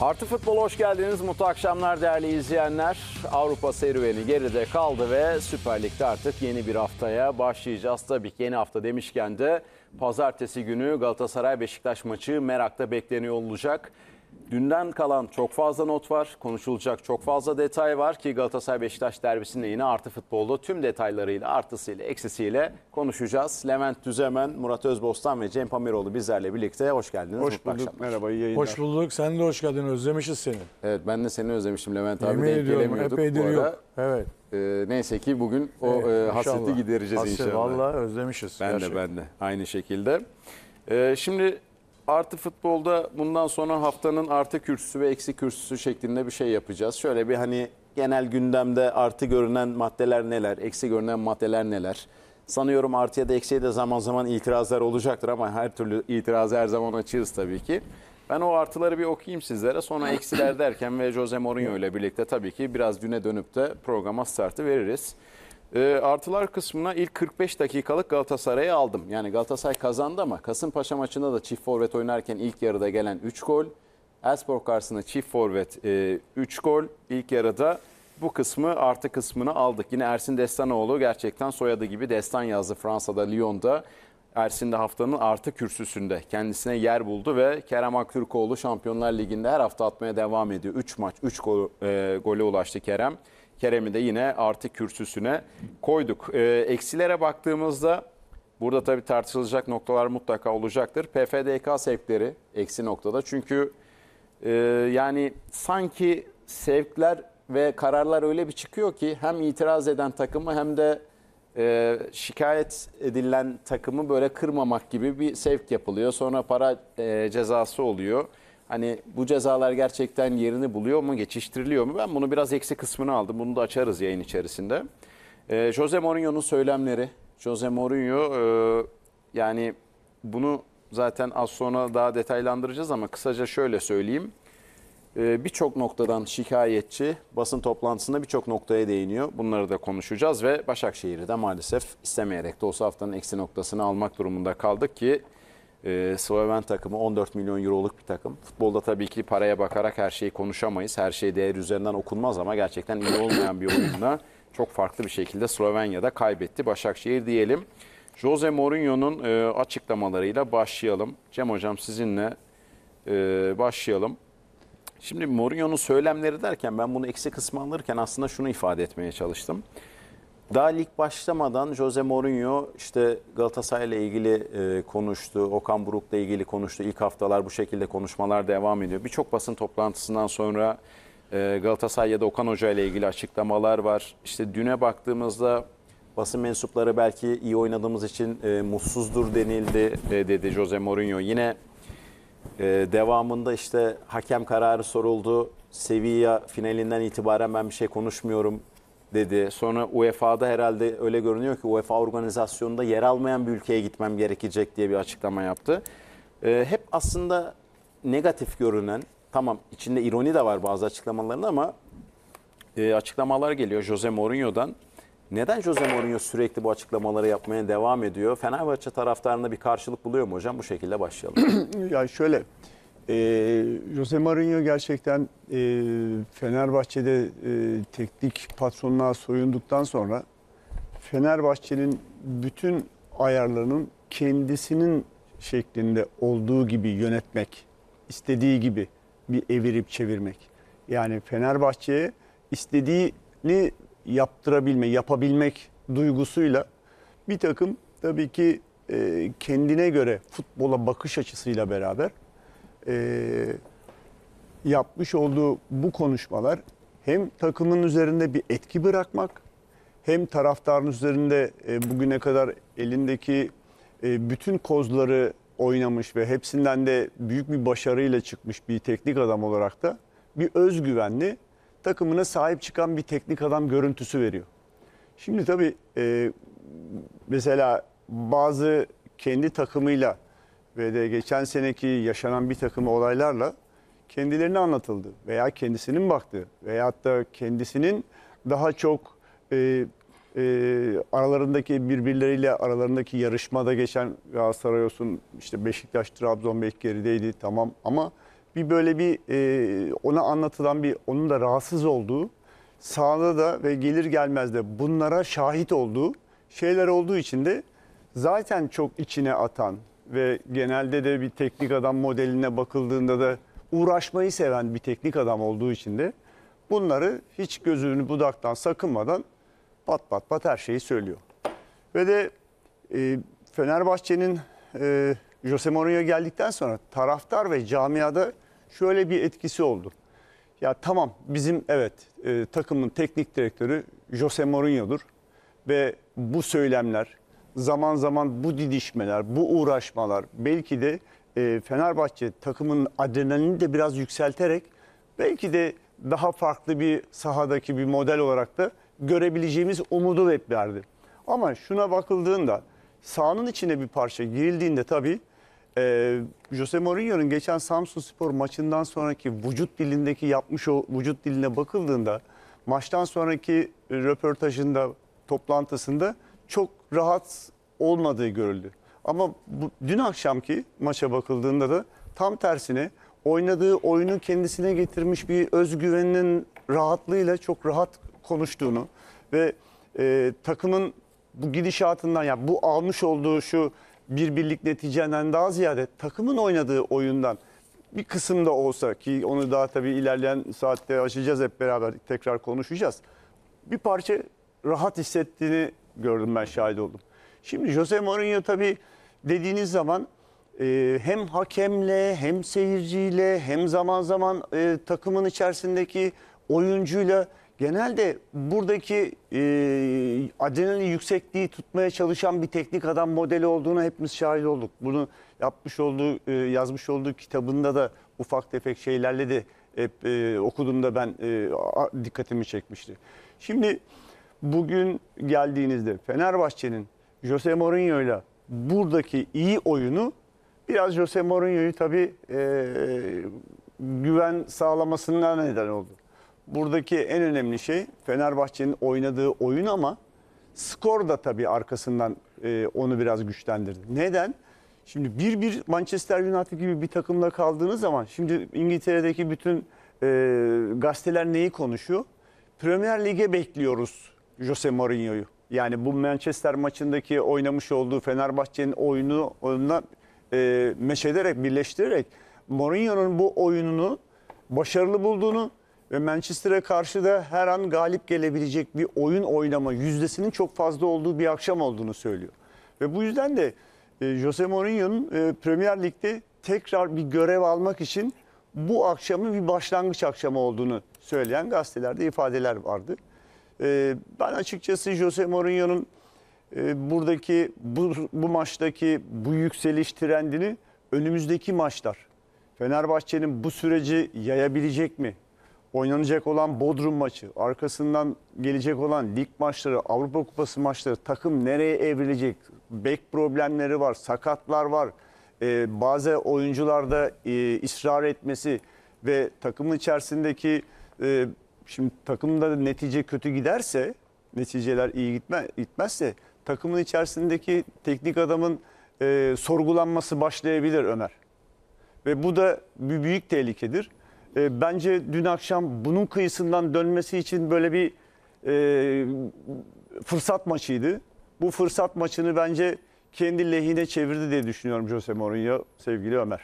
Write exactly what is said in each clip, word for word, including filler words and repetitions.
Artı Futbol'a hoş geldiniz. Mutlu akşamlar değerli izleyenler. Avrupa serüveni geride kaldı ve Süper Lig'de artık yeni bir haftaya başlayacağız. Tabii ki yeni hafta demişken de pazartesi günü Galatasaray-Beşiktaş maçı merakla bekleniyor olacak. Dünden kalan çok fazla not var, konuşulacak çok fazla detay var ki Galatasaray-Beşiktaş derbisinde yine Artı Futbol'da tüm detaylarıyla, artısıyla, eksisiyle konuşacağız. Levent Düzemen, Murat Özbostan ve Cem Pamiroğlu bizlerle birlikte. Hoş geldiniz. Hoş bulduk. Akşamlar. Merhaba, iyi yayınlar. Hoş bulduk. Sen de hoş geldin. Özlemişiz seni. Evet, ben de seni özlemiştim Levent abi. Yemin ediyorum, epeydir yok. Evet. Ee, neyse ki bugün o evet, e, hasreti inşallah gidereceğiz Hasret, inşallah. Vallahi özlemişiz. Ben gerçekten de, ben de. Aynı şekilde. Ee, şimdi... Artı Futbol'da bundan sonra haftanın artı kürsüsü ve eksi kürsüsü şeklinde bir şey yapacağız. Şöyle bir hani genel gündemde artı görünen maddeler neler, eksi görünen maddeler neler. Sanıyorum artıya da eksiye de zaman zaman itirazlar olacaktır ama her türlü itirazı her zaman açığız tabii ki. Ben o artıları bir okuyayım sizlere. Sonra eksiler derken ve Jose Mourinho ile birlikte tabii ki biraz düne dönüp de programa startı veririz. E, artılar kısmına ilk kırk beş dakikalık Galatasaray'ı aldım. Yani Galatasaray kazandı ama Kasımpaşa maçında da çift forvet oynarken ilk yarıda gelen üç gol. Esport karşısında çift forvet üç gol. İlk yarıda bu kısmı artı kısmını aldık. Yine Ersin Destanoğlu gerçekten soyadı gibi destan yazdı Fransa'da, Lyon'da. Ersin de haftanın artı kürsüsünde kendisine yer buldu ve Kerem Aktürkoğlu Şampiyonlar Ligi'nde her hafta atmaya devam ediyor. üç maç üç gol, e, gole ulaştı Kerem. Kerem'i de yine artı kürsüsüne koyduk. E, eksilere baktığımızda burada tabii tartışılacak noktalar mutlaka olacaktır. P F D K sevkleri eksi noktada. Çünkü e, yani sanki sevkler ve kararlar öyle bir çıkıyor ki hem itiraz eden takımı hem de e, şikayet edilen takımı böyle kırmamak gibi bir sevk yapılıyor. Sonra para e, cezası oluyor. Hani bu cezalar gerçekten yerini buluyor mu, geçiştiriliyor mu? Ben bunu biraz eksi kısmını aldım. Bunu da açarız yayın içerisinde. Ee, Jose Mourinho'nun söylemleri. Jose Mourinho e, yani bunu zaten az sonra daha detaylandıracağız ama kısaca şöyle söyleyeyim. E, birçok noktadan şikayetçi, basın toplantısında birçok noktaya değiniyor. Bunları da konuşacağız ve Başakşehir'i de maalesef istemeyerek de olsa haftanın eksi noktasını almak durumunda kaldık ki Ee, Sloven takımı on dört milyon euroluk bir takım. Futbolda tabii ki paraya bakarak her şeyi konuşamayız. Her şey değer üzerinden okunmaz ama gerçekten iyi olmayan bir oyunla çok farklı bir şekilde Slovenya'da kaybetti Başakşehir diyelim. Jose Mourinho'nun e, açıklamalarıyla başlayalım. Cem Hocam sizinle e, başlayalım. Şimdi Mourinho'nun söylemleri derken ben bunu eksi kısmı alırken aslında şunu ifade etmeye çalıştım. Daha lig başlamadan Jose Mourinho işte Galatasaray'la ilgili e, konuştu, Okan Buruk'la ilgili konuştu. İlk haftalar bu şekilde konuşmalar devam ediyor. Birçok basın toplantısından sonra e, Galatasaray ya da Okan Hoca ile ilgili açıklamalar var. İşte düne baktığımızda basın mensupları belki iyi oynadığımız için e, mutsuzdur denildi e, dedi Jose Mourinho. Yine e, devamında işte hakem kararı soruldu. Sevilla finalinden itibaren ben bir şey konuşmuyorum dedi. Sonra U E F A'da herhalde öyle görünüyor ki UEFA organizasyonunda yer almayan bir ülkeye gitmem gerekecek diye bir açıklama yaptı. Ee, hep aslında negatif görünen, tamam içinde ironi de var bazı açıklamalarında ama e, açıklamalar geliyor Jose Mourinho'dan. Neden Jose Mourinho sürekli bu açıklamaları yapmaya devam ediyor? Fenerbahçe taraftarında bir karşılık buluyor mu hocam? Bu şekilde başlayalım. Ya şöyle, E, Jose Mourinho gerçekten e, Fenerbahçe'de e, teknik patronluğa soyunduktan sonra Fenerbahçe'nin bütün ayarlarının kendisinin şeklinde olduğu gibi yönetmek, istediği gibi bir evirip çevirmek. Yani Fenerbahçe'ye istediğini yaptırabilme, yapabilmek duygusuyla bir takım tabii ki e, kendine göre futbola bakış açısıyla beraber E, yapmış olduğu bu konuşmalar hem takımın üzerinde bir etki bırakmak hem taraftarın üzerinde e, bugüne kadar elindeki e, bütün kozları oynamış ve hepsinden de büyük bir başarıyla çıkmış bir teknik adam olarak da bir özgüvenli takımına sahip çıkan bir teknik adam görüntüsü veriyor. Şimdi tabii e, mesela bazı kendi takımıyla ve de geçen seneki yaşanan bir takım olaylarla kendilerine anlatıldı veya kendisinin baktığı veyahut da kendisinin daha çok e, e, aralarındaki birbirleriyle aralarındaki yarışmada geçen Galatasaray olsun, işte Beşiktaş, Trabzon belki gerideydi tamam ama bir böyle bir e, ona anlatılan bir onun da rahatsız olduğu, sahada da ve gelir gelmez de bunlara şahit olduğu şeyler olduğu için de zaten çok içine atan ve genelde de bir teknik adam modeline bakıldığında da uğraşmayı seven bir teknik adam olduğu için de bunları hiç gözünü budaktan sakınmadan pat pat pat her şeyi söylüyor. Ve de e, Fenerbahçe'nin e, Jose Mourinho geldikten sonra taraftar ve camiada şöyle bir etkisi oldu. Ya tamam, bizim evet e, takımın teknik direktörü Jose Mourinho'dur ve bu söylemler, zaman zaman bu didişmeler, bu uğraşmalar belki de e, Fenerbahçe takımının adrenalini de biraz yükselterek belki de daha farklı bir sahadaki bir model olarak da görebileceğimiz umudu hep verdi. Ama şuna bakıldığında sahanın içine bir parça girildiğinde tabii e, Jose Mourinho'nun geçen Samsunspor maçından sonraki vücut dilindeki yapmış o vücut diline bakıldığında maçtan sonraki röportajında, toplantısında çok rahat olmadığı görüldü. Ama bu, dün akşamki maça bakıldığında da tam tersine oynadığı oyunu kendisine getirmiş bir özgüveninin rahatlığıyla çok rahat konuştuğunu ve e, takımın bu gidişatından, yani bu almış olduğu şu bir birlik neticeden daha ziyade takımın oynadığı oyundan bir kısım da olsa, ki onu daha tabii ilerleyen saatte açacağız, hep beraber tekrar konuşacağız, bir parça rahat hissettiğini gördüm, ben şahit oldum. Şimdi Jose Mourinho tabii dediğiniz zaman e, hem hakemle, hem seyirciyle, hem zaman zaman e, takımın içerisindeki oyuncuyla genelde buradaki e, adrenalin yüksekliği tutmaya çalışan bir teknik adam modeli olduğuna hepimiz şahit olduk. Bunu yapmış olduğu, e, yazmış olduğu kitabında da ufak tefek şeylerle de hep e, okuduğumda ben e, a, dikkatimi çekmişti. Şimdi bugün geldiğinizde Fenerbahçe'nin Jose Mourinho'yla buradaki iyi oyunu biraz Jose Mourinho'yu tabii e, güven sağlamasına neden oldu. Buradaki en önemli şey Fenerbahçe'nin oynadığı oyun, ama skor da tabii arkasından e, onu biraz güçlendirdi. Neden? Şimdi bir bir Manchester United gibi bir takımla kaldığınız zaman, şimdi İngiltere'deki bütün e, gazeteler neyi konuşuyor? Premier Lig'e bekliyoruz Jose Mourinho'yu. Yani bu Manchester maçındaki oynamış olduğu Fenerbahçe'nin oyunu onunla e, meşederek, birleştirerek Mourinho'nun bu oyununu başarılı bulduğunu ve Manchester'a karşı da her an galip gelebilecek bir oyun oynama yüzdesinin çok fazla olduğu bir akşam olduğunu söylüyor. Ve bu yüzden de e, Jose Mourinho'nun e, Premier Lig'de tekrar bir görev almak için bu akşamın bir başlangıç akşamı olduğunu söyleyen gazetelerde ifadeler vardı. Ee, ben açıkçası Jose Mourinho'nun e, buradaki bu, bu maçtaki bu yükseliş trendini önümüzdeki maçlar Fenerbahçe'nin bu süreci yayabilecek mi? Oynanacak olan Bodrum maçı, arkasından gelecek olan lig maçları, Avrupa Kupası maçları, takım nereye evrilecek? Bek problemleri var, sakatlar var. Ee, bazı oyuncularda e, ısrar etmesi ve takımın içerisindeki e, şimdi takımda netice kötü giderse, neticeler iyi gitme, gitmezse takımın içerisindeki teknik adamın e, sorgulanması başlayabilir Ömer. Ve bu da bir büyük tehlikedir. E, bence dün akşam bunun kıyısından dönmesi için böyle bir e, fırsat maçıydı. Bu fırsat maçını bence kendi lehine çevirdi diye düşünüyorum Jose Mourinho, sevgili Ömer.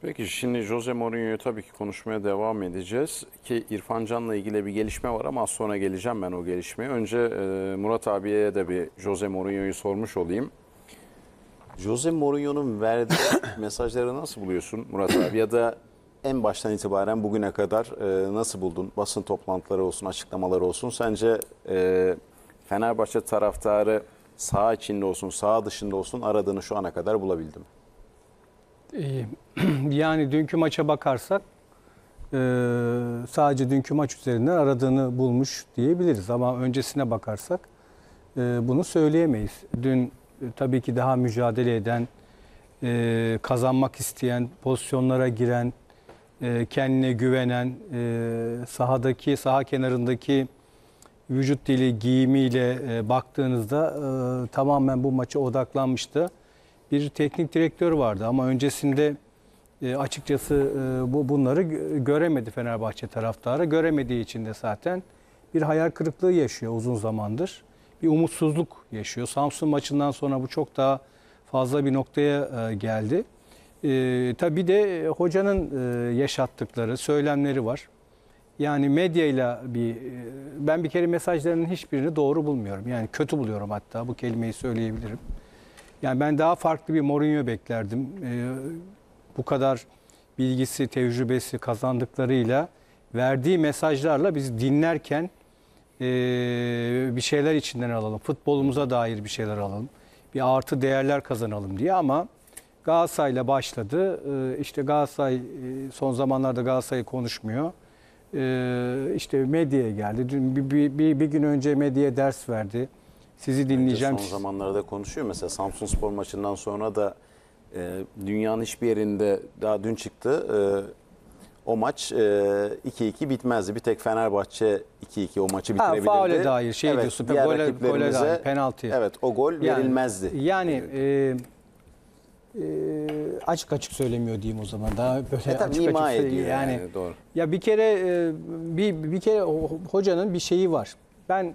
Peki şimdi Jose Mourinho'yu tabii ki konuşmaya devam edeceğiz ki İrfan Can'la ilgili bir gelişme var ama az sonra geleceğim ben o gelişmeye. Önce Murat abiye de bir Jose Mourinho'yu sormuş olayım. Jose Mourinho'nun verdiği mesajları nasıl buluyorsun Murat abi, ya da en baştan itibaren bugüne kadar nasıl buldun? Basın toplantıları olsun, açıklamaları olsun. Sence Fenerbahçe taraftarı saha içinde olsun, saha dışında olsun aradığını şu ana kadar bulabildim. Yani dünkü maça bakarsak sadece dünkü maç üzerinden aradığını bulmuş diyebiliriz. Ama öncesine bakarsak bunu söyleyemeyiz. Dün tabii ki daha mücadele eden, kazanmak isteyen, pozisyonlara giren, kendine güvenen, sahadaki, saha kenarındaki vücut dili, giyimiyle baktığınızda tamamen bu maça odaklanmıştı. Bir teknik direktör vardı ama öncesinde E, açıkçası e, bu bunları göremedi Fenerbahçe taraftarı. Göremediği için de zaten bir hayal kırıklığı yaşıyor uzun zamandır. Bir umutsuzluk yaşıyor. Samsun maçından sonra bu çok daha fazla bir noktaya e, geldi. E, tabii de hocanın e, yaşattıkları, söylemleri var. Yani medyayla bir, ben bir kere mesajlarının hiçbirini doğru bulmuyorum. Yani kötü buluyorum, hatta bu kelimeyi söyleyebilirim. Yani ben daha farklı bir Mourinho beklerdim. E, bu kadar bilgisi, tecrübesi, kazandıklarıyla, verdiği mesajlarla biz dinlerken e, bir şeyler içinden alalım. Futbolumuza dair bir şeyler alalım. Bir artı değerler kazanalım diye, ama Galatasaray'la başladı. E, işte Galatasaray, son zamanlarda Galatasaray'ı konuşmuyor. Ee, işte medyaya geldi. Dün bir, bir, bir, bir gün önce medyaya ders verdi. Sizi dinleyeceğim. Önce son zamanlarda konuşuyor. Mesela Samsunspor maçından sonra da e, dünyanın hiçbir yerinde, daha dün çıktı. E, o maç iki iki e, bitmezdi. Bir tek Fenerbahçe iki iki o maçı bitirebilirdi. Ha, faule dair şey evet, diyorsun. Diğer gole, gole dair penaltı. Evet, o gol yani, verilmezdi. Yani... E, E, açık açık söylemiyor diyeyim o zaman. Daha böyle e, açık ima açık ediyor yani, yani doğru. Ya bir kere bir bir kere hocanın bir şeyi var. Ben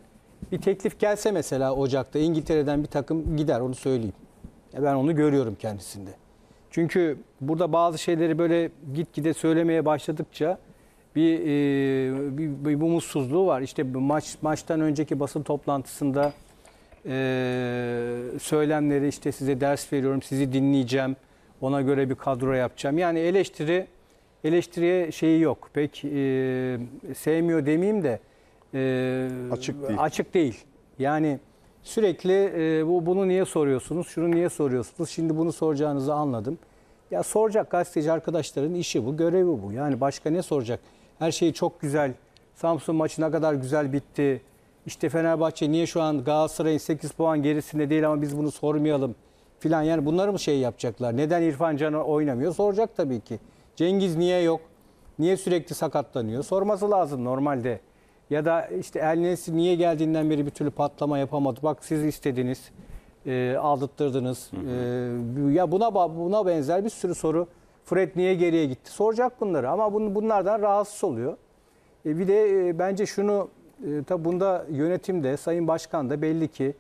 bir teklif gelse mesela Ocak'ta İngiltere'den bir takım gider, onu söyleyeyim. Ya ben onu görüyorum kendisinde. Çünkü burada bazı şeyleri böyle gitgide söylemeye başladıkça bir e, bir, bir umutsuzluğu var. İşte maç maçtan önceki basın toplantısında Ee, söylemleri, işte size ders veriyorum, sizi dinleyeceğim, ona göre bir kadro yapacağım. Yani eleştiri eleştiriye şeyi yok. Pek e, sevmiyor demeyeyim de e, açık değil. Açık değil. Yani sürekli e, bu bunu niye soruyorsunuz, şunu niye soruyorsunuz, şimdi bunu soracağınızı anladım. Ya soracak gazeteci arkadaşların işi bu, görevi bu. Yani başka ne soracak? Her şey çok güzel. Samsun maçı ne kadar güzel bitti. İşte Fenerbahçe niye şu an Galatasaray'ın sekiz puan gerisinde değil ama biz bunu sormayalım filan. Yani bunları mı şey yapacaklar? Neden İrfan Can oynamıyor? Soracak tabii ki. Cengiz niye yok? Niye sürekli sakatlanıyor? Sorması lazım normalde. Ya da işte En-Nesyri niye geldiğinden beri bir türlü patlama yapamadı? Bak siz istediniz, e, aldırttırdınız. E, ya buna buna benzer bir sürü soru. Fred niye geriye gitti? Soracak bunları, ama bun, bunlardan rahatsız oluyor. E, bir de e, bence şunu... E, tabi bunda yönetim de, Sayın Başkan da belli ki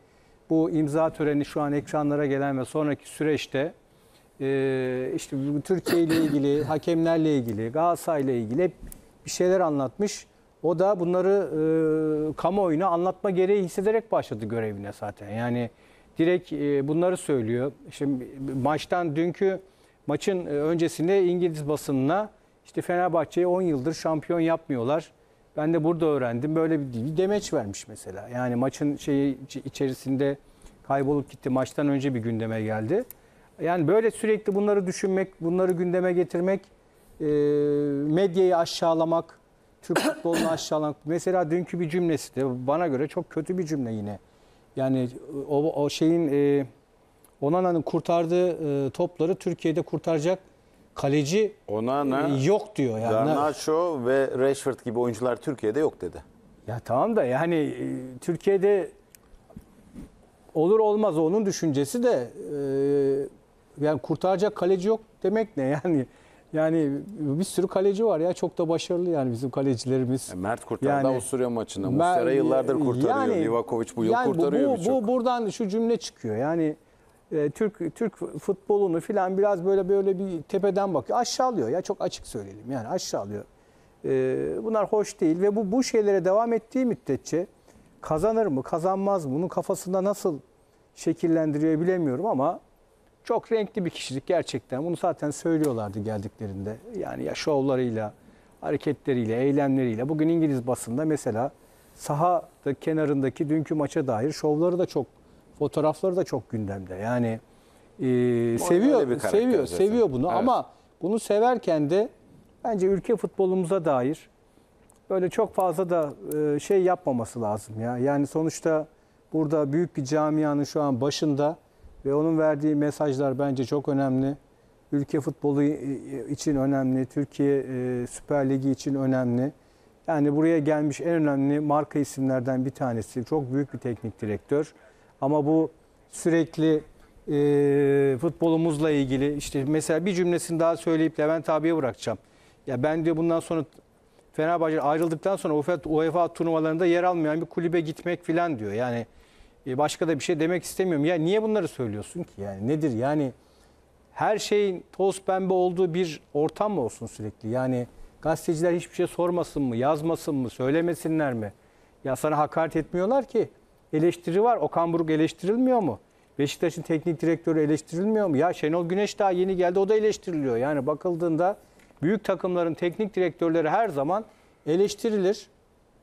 bu imza töreni, şu an ekranlara gelen ve sonraki süreçte e, işte Türkiye ile ilgili, hakemlerle ilgili, Galatasaray ile ilgili hep bir şeyler anlatmış. O da bunları e, kamuoyuna anlatma gereği hissederek başladı görevine zaten. Yani direkt e, bunları söylüyor. Şimdi maçtan, dünkü maçın öncesinde İngiliz basınına işte Fenerbahçe'yi on yıldır şampiyon yapmıyorlar. Ben de burada öğrendim. Böyle bir demeç vermiş mesela. Yani maçın şeyi içerisinde kaybolup gitti. Maçtan önce bir gündeme geldi. Yani böyle sürekli bunları düşünmek, bunları gündeme getirmek, e, medyayı aşağılamak, Türk futbolunu aşağılamak. Mesela dünkü bir cümlesi de bana göre çok kötü bir cümle yine. Yani o, o şeyin, e, Onana'nın kurtardığı e, topları Türkiye'de kurtaracak kaleci Onana, yok diyor. Yani. Garnacho ve Rashford gibi oyuncular Türkiye'de yok dedi. Ya tamam da yani Türkiye'de olur olmaz onun düşüncesi de e, yani kurtaracak kaleci yok demek ne yani? Yani bir sürü kaleci var ya, çok da başarılı yani bizim kalecilerimiz. E Mert kurtardı yani, Avusturya maçına. Muslera yıllardır kurtarıyor. Yani, Livakovic bu yıl yani kurtarıyor birçok. Bu, bu, buradan şu cümle çıkıyor yani. Türk Türk futbolunu filan biraz böyle böyle bir tepeden bakıyor. Aşağılıyor ya, çok açık söyleyelim yani, aşağılıyor. Ee, bunlar hoş değil ve bu bu şeylere devam ettiği müddetçe kazanır mı kazanmaz mı, bunun kafasında nasıl şekillendiriyor bilemiyorum, ama çok renkli bir kişilik gerçekten. Bunu zaten söylüyorlardı geldiklerinde. Yani ya şovlarıyla, hareketleriyle, eylemleriyle. Bugün İngiliz basında mesela saha kenarındaki dünkü maça dair şovları da çok, fotoğrafları da çok gündemde. Yani e, seviyor, seviyor, zaten. seviyor bunu. Evet. Ama bunu severken de bence ülke futbolumuza dair böyle çok fazla da e, şey yapmaması lazım ya. Yani sonuçta burada büyük bir camianın şu an başında ve onun verdiği mesajlar bence çok önemli. Ülke futbolu için önemli, Türkiye e, Süper Ligi için önemli. Yani buraya gelmiş en önemli marka isimlerden bir tanesi. Çok büyük bir teknik direktör. Ama bu sürekli e, futbolumuzla ilgili işte mesela bir cümlesini daha söyleyip Levent abiye bırakacağım. Ya ben diyor bundan sonra Fenerbahçe ayrıldıktan sonra UEFA, UEFA turnuvalarında yer almayan bir kulübe gitmek filan diyor. Yani e, başka da bir şey demek istemiyorum. Ya niye bunları söylüyorsun ki? Yani nedir? Yani her şeyin toz pembe olduğu bir ortam mı olsun sürekli? Yani gazeteciler hiçbir şey sormasın mı, yazmasın mı, söylemesinler mi? Ya sana hakaret etmiyorlar ki. Eleştiri var. Okan Buruk eleştirilmiyor mu? Beşiktaş'ın teknik direktörü eleştirilmiyor mu? Ya Şenol Güneş daha yeni geldi, o da eleştiriliyor. Yani bakıldığında büyük takımların teknik direktörleri her zaman eleştirilir.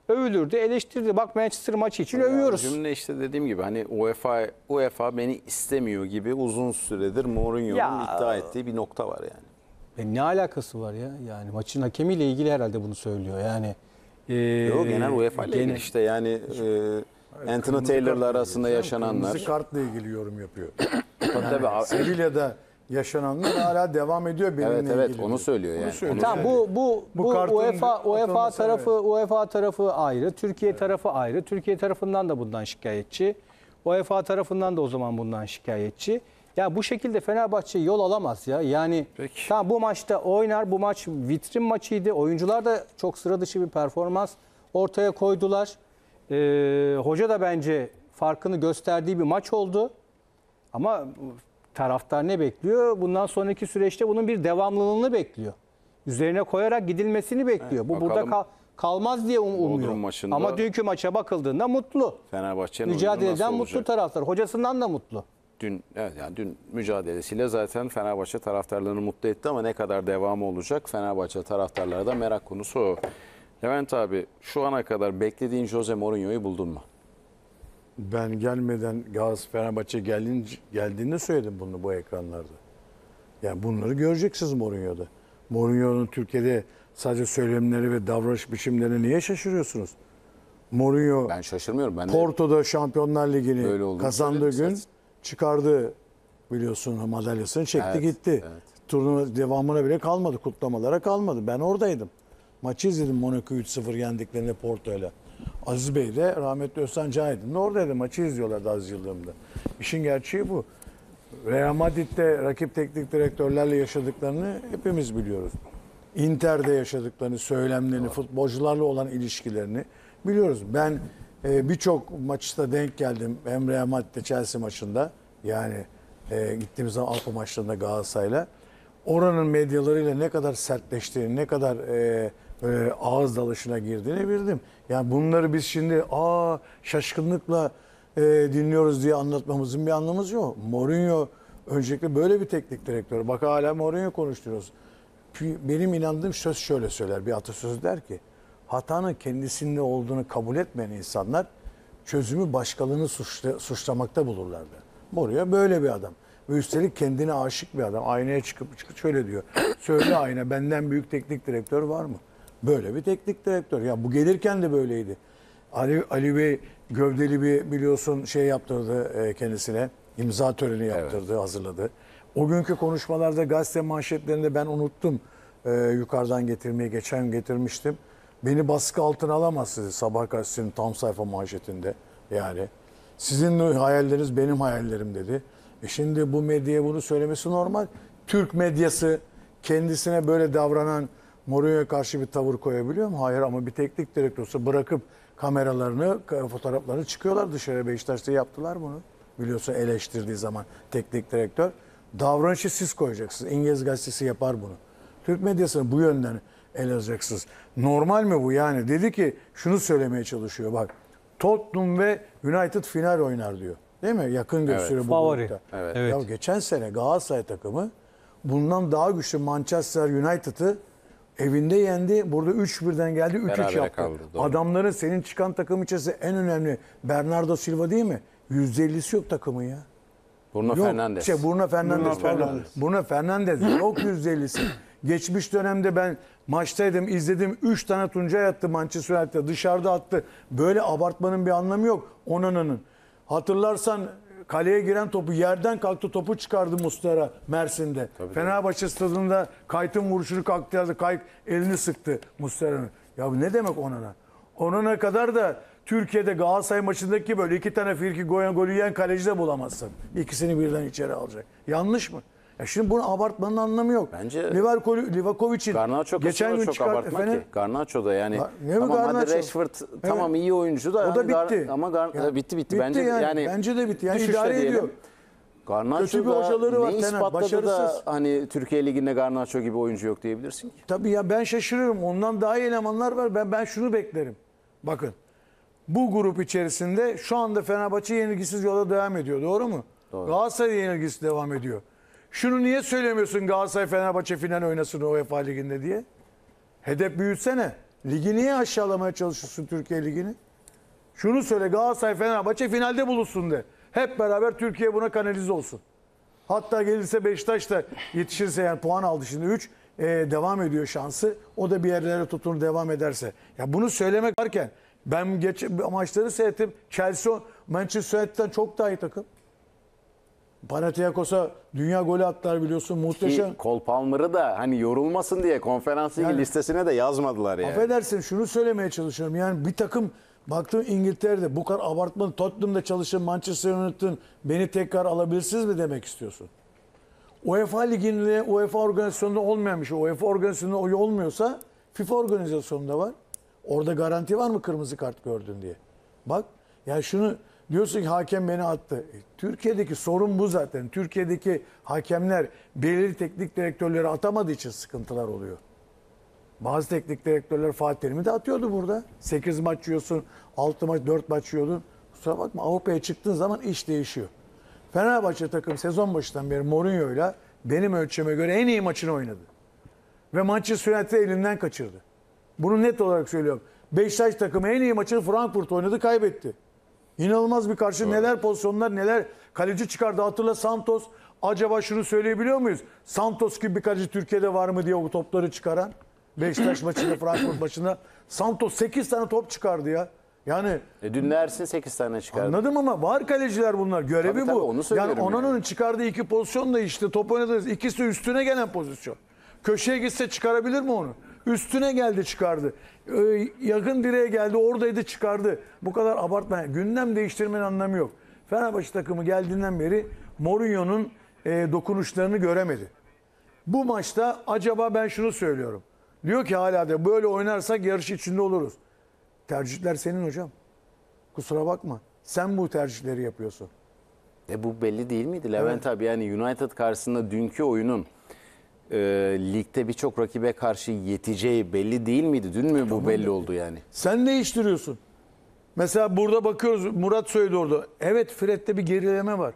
Övülür de eleştirilir. Bak Manchester maçı için ya övüyoruz. Cümle işte dediğim gibi hani UEFA UEFA beni istemiyor gibi uzun süredir Mourinho'nun iddia ettiği bir nokta var yani. E ne alakası var ya? Yani maçın hakemiyle ilgili herhalde bunu söylüyor. Yani e, Yok, genel UEFA ile ilgili işte yani e, Anthony Taylor'la arasında yaşananlar. Kırmızı kartla ilgili yorum yapıyor. Yani, Sevilla'da yaşananlar hala devam ediyor benimle evet, evet, ilgili. Evet onu söylüyor yani. Onu söylüyor. Tamam, bu bu bu, bu UEFA UEFA tarafı evet. UEFA tarafı ayrı, Türkiye evet. tarafı ayrı. Türkiye tarafından da bundan şikayetçi. UEFA tarafından da o zaman bundan şikayetçi. Ya bu şekilde Fenerbahçe yol alamaz ya. Yani Peki. tamam bu maçta oynar. Bu maç vitrin maçıydı. Oyuncular da çok sıra dışı bir performans ortaya koydular. Ee, hoca da bence farkını gösterdiği bir maç oldu. Ama taraftar ne bekliyor? Bundan sonraki süreçte bunun bir devamlılığını bekliyor. Üzerine koyarak gidilmesini bekliyor. Evet, bu bakalım. burada kal kalmaz diye um umuyor. Ama dünkü maça bakıldığında mutlu. Fenerbahçe'nin mücadeleden mutlu taraftar. Hocasından da mutlu. Dün evet yani dün mücadelesiyle zaten Fenerbahçe taraftarlarını mutlu etti ama ne kadar devamı olacak Fenerbahçe taraftarları da merak konusu o. Levent abi şu ana kadar beklediğin Jose Mourinho'yu buldun mu? Ben gelmeden Galatasaray Fenerbahçe geldiğinde, geldiğinde söyledim bunu bu ekranlarda. Yani bunları göreceksiniz Mourinho'da. Mourinho'nun Türkiye'de sadece söylemleri ve davranış biçimlerine niye şaşırıyorsunuz? Mourinho ben şaşırmıyorum. Ben Porto'da Şampiyonlar Ligi'ni kazandığı gün zaten. Çıkardı biliyorsun madalyasını çekti evet, gitti. Evet. Turnuva devamına bile kalmadı. Kutlamalara kalmadı. Ben oradaydım. Maçı izledim Monaco üç sıfır yendiklerinde Porto'yla. Aziz Bey de rahmetli İrfan Can'ın oradaydı. Maçı izliyorlardı Aziz yıllığımda. İşin gerçeği bu. Real Madrid'de rakip teknik direktörlerle yaşadıklarını hepimiz biliyoruz. Inter'de yaşadıklarını, söylemlerini, evet. futbolcularla olan ilişkilerini biliyoruz. Ben Ee, birçok maçta denk geldim. Hem Real Madrid'de Chelsea maçında yani e, gittiğimiz zaman Avrupa maçlarında Galatasaray'la oranın medyalarıyla ne kadar sertleştiğini, ne kadar e, böyle ağız dalışına girdiğini bildim. Yani bunları biz şimdi aa şaşkınlıkla e, dinliyoruz diye anlatmamızın bir anlamı yok. Mourinho öncelikle böyle bir teknik direktör. Bak hala Mourinho konuşturuyoruz. Benim inandığım söz şöyle söyler. Bir atasözü der ki hatanın kendisinde olduğunu kabul etmeyen insanlar çözümü başkalarını suçla, suçlamakta bulurlardı. Mourinho böyle bir adam. Ve üstelik kendine aşık bir adam. Aynaya çıkıp çıkıp şöyle diyor. Söyle ayna benden büyük teknik direktör var mı? Böyle bir teknik direktör. Ya bu gelirken de böyleydi. Ali, Ali Bey gövdeli bir biliyorsun şey yaptırdı kendisine. İmza töreni yaptırdı, evet. hazırladı. O günkü konuşmalarda gazete manşetlerinde ben unuttum. Ee, yukarıdan getirmeyi geçen getirmiştim. Beni baskı altına alamazsınız Sabah gazetesinin tam sayfa manşetinde yani. Sizin hayalleriniz benim hayallerim dedi. E şimdi bu medyaya bunu söylemesi normal. Türk medyası kendisine böyle davranan Mourinho'ya karşı bir tavır koyabiliyor mu? Hayır ama bir teknik direktörse bırakıp kameralarını, fotoğraflarını çıkıyorlar dışarı. Beşiktaş'ta yaptılar bunu. Biliyorsun eleştirdiği zaman teknik direktör. Davranışı siz koyacaksınız. İngiliz gazetesi yapar bunu. Türk medyasını bu yönden el alacaksınız. Normal mi bu yani? Dedi ki şunu söylemeye çalışıyor bak. Tottenham ve United final oynar diyor. Değil mi? Yakın gösteriyor evet, bu grupta. Evet. Ya geçen sene Galatasaray takımı bundan daha güçlü Manchester United'ı evinde yendi. Burada üç birden geldi. üç üç yaptı. Kaldı, adamların senin çıkan takım içerisinde en önemli Bernardo Silva değil mi? yüzde ellisi yok takımın ya. Bruno yok, Fernandes. Şey, Bruno Fernandes. Bruno Fernandes. Yok yüzde ellisi. Geçmiş dönemde ben maçtaydım, izledim. Üç tane Tuncay attı Manchester United'da. Dışarıda attı. Böyle abartmanın bir anlamı yok. Onana'nın. Hatırlarsan kaleye giren topu yerden kalktı. Topu çıkardı Muslera Mersin'de. Tabii Fenerbahçe değil. Stadında Kayt'ın vuruşunu kalktı. Kayt elini sıktı Muslera'nın. Ya ne demek Onana? Onana kadar da Türkiye'de Galatasaray maçındaki böyle iki tane firki goyan golü yiyen kaleci de bulamazsın. İkisini birden içeri alacak. Yanlış mı? Ya şimdi bunu abartmanın anlamı yok. Bence Livakovic'in geçen gün çok çıkart, abartma efendim, ki. Garnacho da yani. Gar, tamam Garnacho? Hadi Rashford tamam evet. iyi oyuncu da. O da yani bitti. Gar, ama Gar, ya, bitti bitti. Bence yani, yani bence de bitti. Yani idare diyelim. ediyor. Garnacho da ne ispatladı da hani Türkiye Ligi'nde Garnacho gibi oyuncu yok diyebilirsin ki. Tabii ya ben şaşırıyorum. Ondan daha iyi elemanlar var. Ben, ben şunu beklerim. Bakın. Bu grup içerisinde şu anda Fenerbahçe yenilgisiz yola devam ediyor. Doğru mu? Doğru. Galatasaray yenilgisiz devam ediyor. Şunu niye söylemiyorsun Galatasaray Fenerbahçe final oynasın UEFA Ligi'nde diye? Hedef büyütsene. Ligi niye aşağılamaya çalışıyorsun Türkiye Ligi'ni? Şunu söyle Galatasaray Fenerbahçe finalde buluşsun de. Hep beraber Türkiye buna kanalize olsun. Hatta gelirse Beşiktaş da yetişirse yani puan aldı şimdi üç. Ee, devam ediyor şansı. O da bir yerlere tutunur devam ederse. Ya bunu söylemek varken ben geç maçları seyrettim. Chelsea Manchester United'den çok daha iyi takım. Panathinaikos'a dünya golü attılar biliyorsun muhteşem. Cole Palmer'ı da hani yorulmasın diye konferans yani, listesine de yazmadılar yani. Affedersin şunu söylemeye çalışıyorum. Yani bir takım baktım İngiltere'de bu kadar abartmalı. Tottenham'da çalışın Manchester United'ın beni tekrar alabilirsiniz mi demek istiyorsun? UEFA Ligi'nde UEFA organizasyonunda olmayan bir şey. UEFA organizasyonunda oy olmuyorsa FIFA organizasyonunda var. Orada garanti var mı kırmızı kart gördün diye. Bak ya şunu diyorsun ki hakem beni attı. E, Türkiye'deki sorun bu zaten. Türkiye'deki hakemler belirli teknik direktörleri atamadığı için sıkıntılar oluyor. Bazı teknik direktörler Fatih Terim'i de atıyordu burada. sekiz maç yiyorsun, altı maç, dört maç yiyordun. Kusura bakma Avrupa'ya çıktığın zaman iş değişiyor. Fenerbahçe takım sezon başından beri Mourinho'yla benim ölçüme göre en iyi maçını oynadı. Ve Manchester United'i elinden kaçırdı. Bunu net olarak söylüyorum. Beşiktaş takımı en iyi maçını Frankfurt oynadı, kaybetti. İnanılmaz bir karşı evet. neler pozisyonlar neler kaleci çıkardı. Hatırla Santos. Acaba şunu söyleyebiliyor muyuz? Santos gibi bir kaleci Türkiye'de var mı diye o topları çıkaran. Beşiktaş maçında, Frankfurt maçında. Santos sekiz tane top çıkardı ya. Yani e dün de Ersin sekiz tane çıkardı. Anladım ama var kaleciler bunlar. Görevi tabii, tabii, bu. Onu yani Onana'nın yani. çıkardığı iki pozisyon da işte top oynadınız. İkisi üstüne gelen pozisyon. Köşeye gitse çıkarabilir mi onu? Üstüne geldi çıkardı. Ee, yakın direğe geldi oradaydı çıkardı. Bu kadar abartma. Gündem değiştirmenin anlamı yok. Fenerbahçe takımı geldiğinden beri Mourinho'nun e, dokunuşlarını göremedi. Bu maçta acaba ben şunu söylüyorum. Diyor ki hala da böyle oynarsak yarış içinde oluruz. Tercihler senin hocam. Kusura bakma. Sen bu tercihleri yapıyorsun. E bu belli değil miydi Levent evet. abi? Yani United karşısında dünkü oyunun E, ligde birçok rakibe karşı yeteceği belli değil miydi? Dün mü bu belli oldu yani? Sen değiştiriyorsun. Mesela burada bakıyoruz Murat söyledi orada. Evet Fred'de bir gerileme var.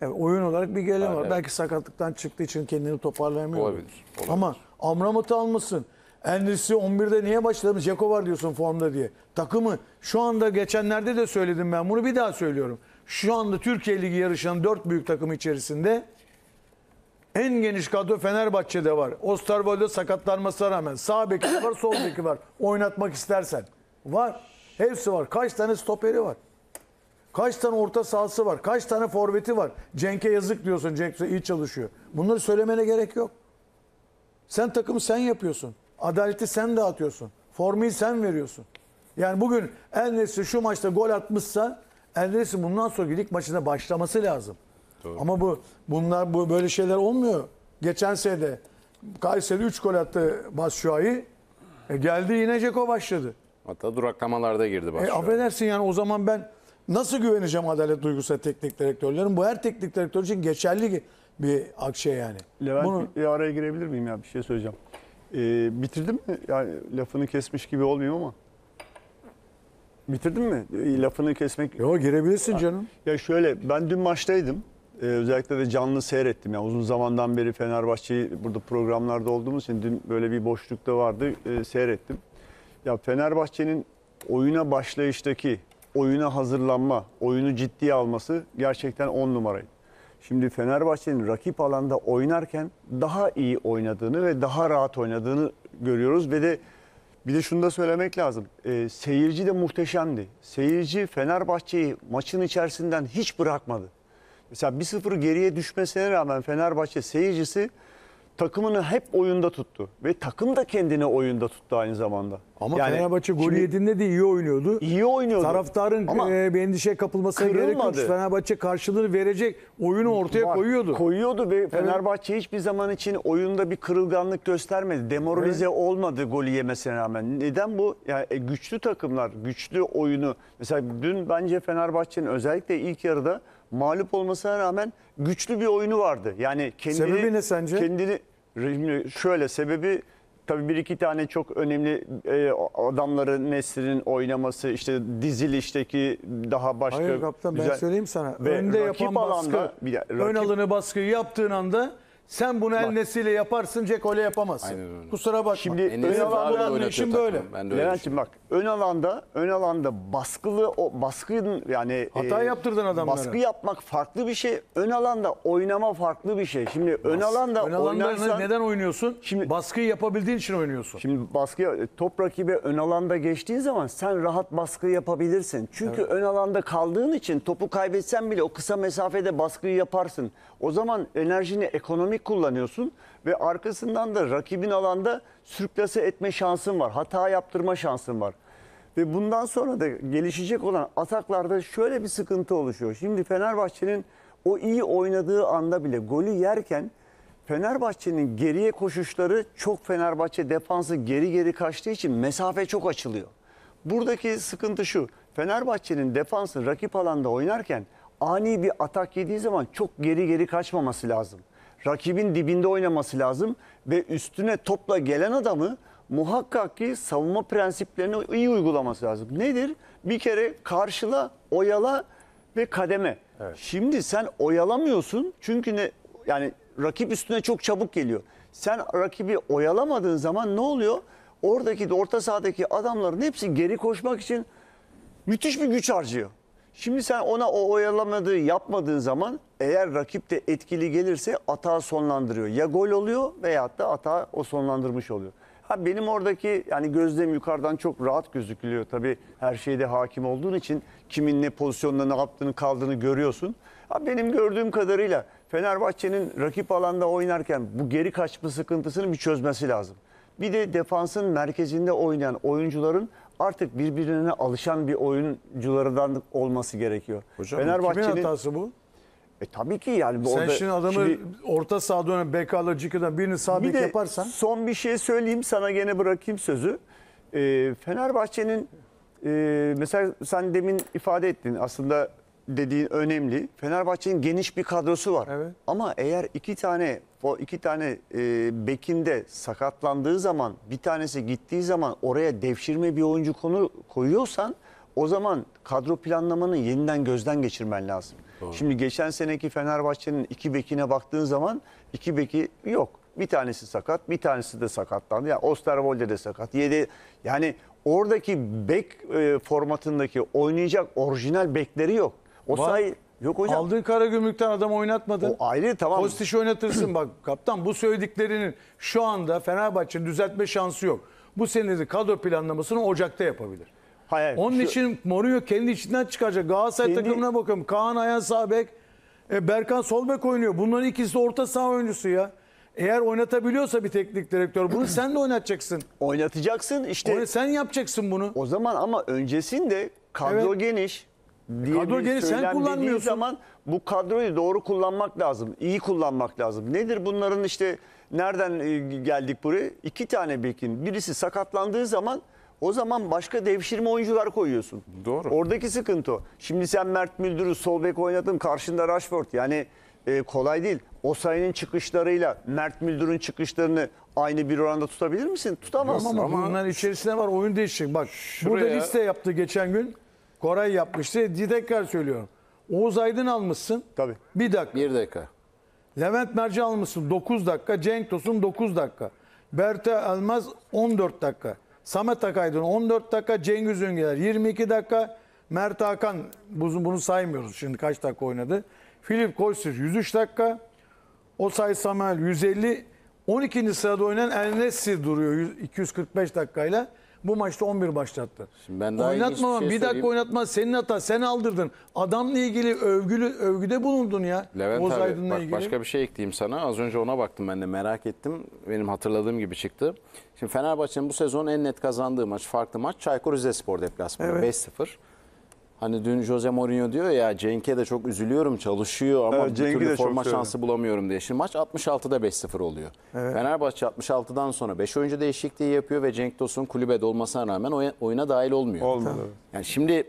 Evet, oyun olarak bir gerileme ha, var. Evet. Belki sakatlıktan çıktığı için kendini toparlayamıyor. Olabilir, olabilir. Ama Amramat'ı almışsın. En-Nesyri on birde niye başlamış? Ceko var diyorsun formda diye. Takımı şu anda geçenlerde de söyledim ben. Bunu bir daha söylüyorum. Şu anda Türkiye Ligi yarışan dört büyük takım içerisinde en geniş kadro Fenerbahçe'de var. Osterwold'e sakatlanmasına rağmen sağ beki var, sol beki var. Oynatmak istersen. Var. Hepsi var. Kaç tane stoperi var? Kaç tane orta sahası var? Kaç tane forveti var? Cenk'e yazık diyorsun. Cenk iyi çalışıyor. Bunları söylemene gerek yok. Sen takımı sen yapıyorsun. Adaleti sen dağıtıyorsun. Formayı sen veriyorsun. Yani bugün En-Nesyri şu maçta gol atmışsa En-Nesyri bundan sonra lig maçına başlaması lazım. Doğru. Ama bu bunlar bu böyle şeyler olmuyor. Geçen sene Kayseri üç gol attı Başşuay'ı. E geldi yine Ceko başladı. Hatta duraklamalarda girdi Başşuay. E, affedersin yani o zaman ben nasıl güveneceğim adalet duygusuna teknik direktörlerin? Bu her teknik direktör için geçerli bir şey yani. Levent Bunu... bir araya girebilir miyim ya bir şey söyleyeceğim. Ee, bitirdim mi? Yani lafını kesmiş gibi olmayayım ama. Bitirdin mi? Lafını kesmek... Yok girebilirsin canım. Ya şöyle ben dün maçtaydım. Ee, özellikle de canlı seyrettim. Yani uzun zamandan beri Fenerbahçe'yi burada programlarda olduğumuz için dün böyle bir boşlukta vardı e, seyrettim. Ya Fenerbahçe'nin oyuna başlayıştaki, oyuna hazırlanma, oyunu ciddiye alması gerçekten on numaraydı. Şimdi Fenerbahçe'nin rakip alanda oynarken daha iyi oynadığını ve daha rahat oynadığını görüyoruz. Ve de bir de şunu da söylemek lazım. E, seyirci de muhteşemdi. Seyirci Fenerbahçe'yi maçın içerisinden hiç bırakmadı. Mesela bir sıfır geriye düşmesine rağmen Fenerbahçe seyircisi takımını hep oyunda tuttu. Ve takım da kendini oyunda tuttu aynı zamanda. Ama yani, Fenerbahçe golü yediğinde de iyi oynuyordu. İyi oynuyordu. Taraftarın ama e, bir endişeye kapılmasına gerek yok. Fenerbahçe karşılığını verecek oyunu ortaya var, koyuyordu. Koyuyordu ve evet. Fenerbahçe hiçbir zaman için oyunda bir kırılganlık göstermedi. Demoralize evet. olmadı golü yemesine rağmen. Neden bu? Yani güçlü takımlar, güçlü oyunu. Mesela dün bence Fenerbahçe'nin özellikle ilk yarıda mağlup olmasına rağmen güçlü bir oyunu vardı. Yani kendini, sebebi ne sence? Kendini şöyle sebebi tabii bir iki tane çok önemli e, adamları Nesri'nin oynaması, işte dizilişteki daha başka. Hayır kaptan güzel, ben söyleyeyim sana. Önde yapan baskı, alanda, bir, rakip, ön alını baskıyı yaptığın anda sen bunu El-Nesyri ile yaparsın, Ceko'yla yapamazsın. Kusura bakma. Şimdi ön alanda şimdi böyle. Levent'ciğim bak, ön alanda, ön alanda baskılı o baskının yani hata e, yaptırdın adamlara. Baskı yapmak farklı bir şey, ön alanda oynama farklı bir şey. Şimdi ön Bas, alanda ön oynarsan, neden oynuyorsun? Şimdi baskıyı yapabildiğin için oynuyorsun. Şimdi baskı top rakibe ön alanda geçtiğin zaman sen rahat baskı yapabilirsin. Çünkü evet. ön alanda kaldığın için topu kaybetsen bile o kısa mesafede baskıyı yaparsın. O zaman enerjini ekonomik kullanıyorsun ve arkasından da rakibin alanda sürklase etme şansın var. Hata yaptırma şansın var. Ve bundan sonra da gelişecek olan ataklarda şöyle bir sıkıntı oluşuyor. Şimdi Fenerbahçe'nin o iyi oynadığı anda bile golü yerken Fenerbahçe'nin geriye koşuşları çok Fenerbahçe defansı geri geri kaçtığı için mesafe çok açılıyor. Buradaki sıkıntı şu. Fenerbahçe'nin defansı rakip alanda oynarken ani bir atak yediği zaman çok geri geri kaçmaması lazım. Rakibin dibinde oynaması lazım ve üstüne topla gelen adamı muhakkak ki savunma prensiplerini iyi uygulaması lazım. Nedir? Bir kere karşıla, oyala ve kademe. Evet. Şimdi sen oyalamıyorsun çünkü ne, yani rakip üstüne çok çabuk geliyor. Sen rakibi oyalamadığın zaman ne oluyor? Oradaki de orta sahadaki adamların hepsi geri koşmak için müthiş bir güç harcıyor. Şimdi sen ona o oyalamadığı yapmadığın zaman eğer rakip de etkili gelirse atağı sonlandırıyor. Ya gol oluyor veyahut da atağı o sonlandırmış oluyor. Ha benim oradaki yani gözlem yukarıdan çok rahat gözükülüyor. Tabii her şeyde hakim olduğun için kimin ne pozisyonda ne yaptığını kaldığını görüyorsun. Ha benim gördüğüm kadarıyla Fenerbahçe'nin rakip alanda oynarken bu geri kaçma sıkıntısını bir çözmesi lazım. Bir de defansın merkezinde oynayan oyuncuların artık birbirine alışan bir oyunculardan olması gerekiyor. Hocam Fenerbahçe'nin kimin hatası bu? E tabii ki yani. Sen orada, şimdi adamı şimdi, orta sahada dönen B K'la Ciko'dan birini sağ bir bek yaparsan. Son bir şey söyleyeyim sana gene bırakayım sözü. E, Fenerbahçe'nin e, mesela sen demin ifade ettin aslında dediğin önemli. Fenerbahçe'nin geniş bir kadrosu var. Evet. Ama eğer iki tane o iki tane e, bekinde sakatlandığı zaman bir tanesi gittiği zaman oraya devşirme bir oyuncu konu koyuyorsan o zaman kadro planlamanı yeniden gözden geçirmen lazım. Doğru. Şimdi geçen seneki Fenerbahçe'nin iki bekine baktığın zaman iki beki yok. Bir tanesi sakat, bir tanesi de sakatlandı. Yani Osterwolde de sakat. Yedi, yani oradaki bek e, formatındaki oynayacak orijinal bekleri yok. O sayı yok hocam. Aldığın Karagümrük'ten adam oynatmadın. O ayrı tamam. Kostiş oynatırsın bak kaptan. Bu söylediklerinin şu anda Fenerbahçe'nin düzeltme şansı yok. Bu senede kadro planlamasını Ocak'ta yapabilir. Hayır, onun şu... için Mourinho kendi içinden çıkaracak. Galatasaray kendi... takımına bakalım. Kaan Ayhan sağ bek, e, Berkan sol bek oynuyor. Bunların ikisi de orta saha oyuncusu ya. Eğer oynatabiliyorsa bir teknik direktör bunu sen de oynatacaksın. Oynatacaksın işte. Oyna, sen yapacaksın bunu. O zaman ama öncesinde kadro evet. geniş. Kadro geniş sen kullanmıyorsun. Zaman bu kadroyu doğru kullanmak lazım. İyi kullanmak lazım. Nedir bunların işte nereden geldik buraya? İki tane bekin birisi sakatlandığı zaman o zaman başka devşirme oyuncular koyuyorsun. Doğru. Oradaki sıkıntı o. Şimdi sen Mert Müldür'ü sol bek oynadın karşında Rashford. Yani e, kolay değil. Osayi'nin çıkışlarıyla Mert Müldür'ün çıkışlarını aynı bir oranda tutabilir misin? Tutamazsın. Ama, ama bunların içerisinde var oyun değişik. Bak şuraya... burada liste yaptı geçen gün. Koray yapmıştı. Tekrar söylüyorum. Oğuz Aydın almışsın. Tabii. Bir dakika. Bir dakika. Levent Mercan almışsın. dokuz dakika. Cenk Tosun dokuz dakika. Berta Almaz on dört dakika. Samet Akaydın on dört dakika. Cengiz Öngeler yirmi iki dakika. Mert Hakan. Bunu saymıyoruz şimdi kaç dakika oynadı. Filip Koysür yüz üç dakika. Osay Samuel yüz elli. on ikinci sırada oynayan El-Nesyri duruyor iki yüz kırk beş dakikayla. bu maçta on bir başlattı. Şimdi ben daha oynatma, şey bir dakika söyleyeyim. Oynatma, senin hata, sen aldırdın. Adamla ilgili övgülü, övgüde bulundun ya. Levent abi, bak, ilgili. Başka bir şey ekleyeyim sana. Az önce ona baktım, ben de merak ettim. Benim hatırladığım gibi çıktı. Şimdi Fenerbahçe'nin bu sezon en net kazandığı maç, farklı maç, Çaykur Rizespor deplasmanı, evet. beş sıfır. Hani dün Jose Mourinho diyor ya, Cenk'e de çok üzülüyorum, çalışıyor ama evet, bir türlü forma şansı bulamıyorum diye. Şimdi maç altmış altıda beş sıfır oluyor. Evet. Fenerbahçe altmış altıdan sonra beş oyuncu değişikliği yapıyor ve Cenk Tosun kulübede olmasına rağmen oyuna dahil olmuyor. Olmuyor. Yani şimdi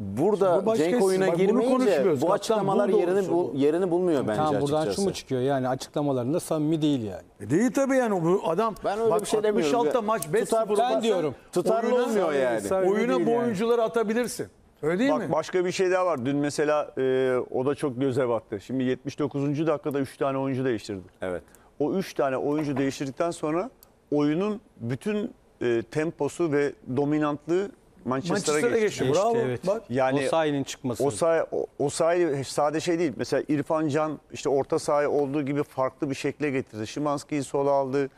burada şimdi Cenk oyuna girmeyince bu açıklamalar yerini, bu, yerini bulmuyor bence tamam, buradan açıkçası. Şu mu çıkıyor yani, açıklamalarında samimi değil yani. E değil tabii yani, bu adam ben öyle bak, bir şey altmış altıda maç beş sıfır diyorum. Tutarlı oyuna, olmuyor yani. Oyuna bu oyuncuları yani. Atabilirsin. Öyle değil Bak mi? Başka bir şey daha var. Dün mesela e, o da çok göze battı. Şimdi yetmiş dokuzuncu dakikada üç tane oyuncu değiştirdi. Evet. O üç tane oyuncu değiştirdikten sonra oyunun bütün e, temposu ve dominantlığı Manchester'a Manchester geçti. geçti. Bravo. Evet. Bak. Yani Osayi'nin çıkması. Osayi, Osayi sadece şey değil. Mesela İrfan Can işte orta sahaya olduğu gibi farklı bir şekle getirdi. Şimanski'yi sola aldı.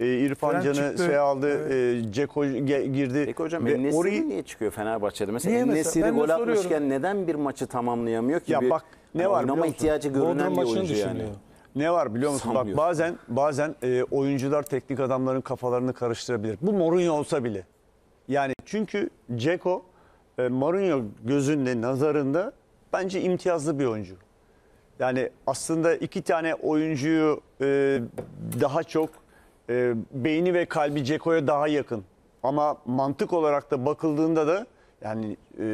E, İrfan Can'ı şey aldı, evet. e, Ceko girdi. Peki hocam En-Nesyri orayı... niye çıkıyor Fenerbahçe'de? Mesela En-Nesyri gol atmışken neden bir maçı tamamlayamıyor ki? Ya bir, bak ne hani var biliyor musun? İhtiyacı görünen bir oyuncu yani. Ne var biliyor musun? Sanmıyor. Bak bazen bazen e, oyuncular teknik adamların kafalarını karıştırabilir. Bu Mourinho olsa bile. Yani çünkü Ceko e, Mourinho gözünde, nazarında bence imtiyazlı bir oyuncu. Yani aslında iki tane oyuncuyu e, daha çok E, beyni ve kalbi Ceko'ya daha yakın. Ama mantık olarak da bakıldığında da yani e,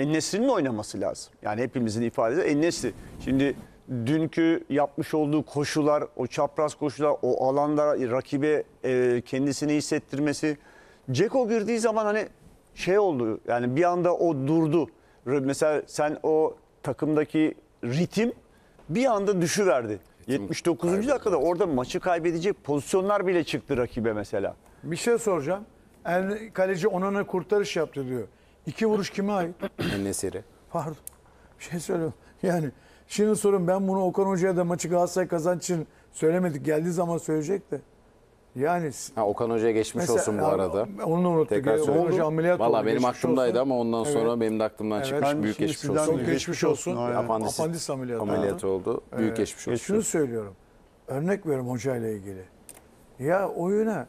En-Nesyri'nin oynaması lazım. Yani hepimizin ifadesi En-Nesyri. Şimdi dünkü yapmış olduğu koşular, o çapraz koşular, o alanda rakibe e, kendisini hissettirmesi. Ceko girdiği zaman hani şey oldu. Yani bir anda o durdu. Mesela sen o takımdaki ritim bir anda düşüverdi. yetmiş dokuzuncu dakikada orada maçı kaybedecek pozisyonlar bile çıktı rakibe mesela. Bir şey soracağım. El, kaleci Onana kurtarış yaptı diyor. İki vuruş kime ait? En-Nesyri. Pardon. Bir şey söylüyorum. Yani şimdi sorun, ben bunu Okan Hoca'ya da maçı Galatasaray kazanç için söylemedik. Geldiği zaman söyleyecek de. Yani ha, Okan Hoca'ya geçmiş mesela, olsun bu arada. Onu unuttuk. Tekrar söyleyeceğim. Valla benim aklımdaydı olsun. Ama ondan sonra evet. benim de aklımdan evet. çıkmış. Ben büyük geçmiş olsun. Çok geçmiş olsun. olsun. Apandis, Apandis ameliyatı, ameliyatı oldu. Evet. Büyük geçmiş olsun. E şunu söylüyorum. Örnek veriyorum hocayla ilgili. Ya oyuna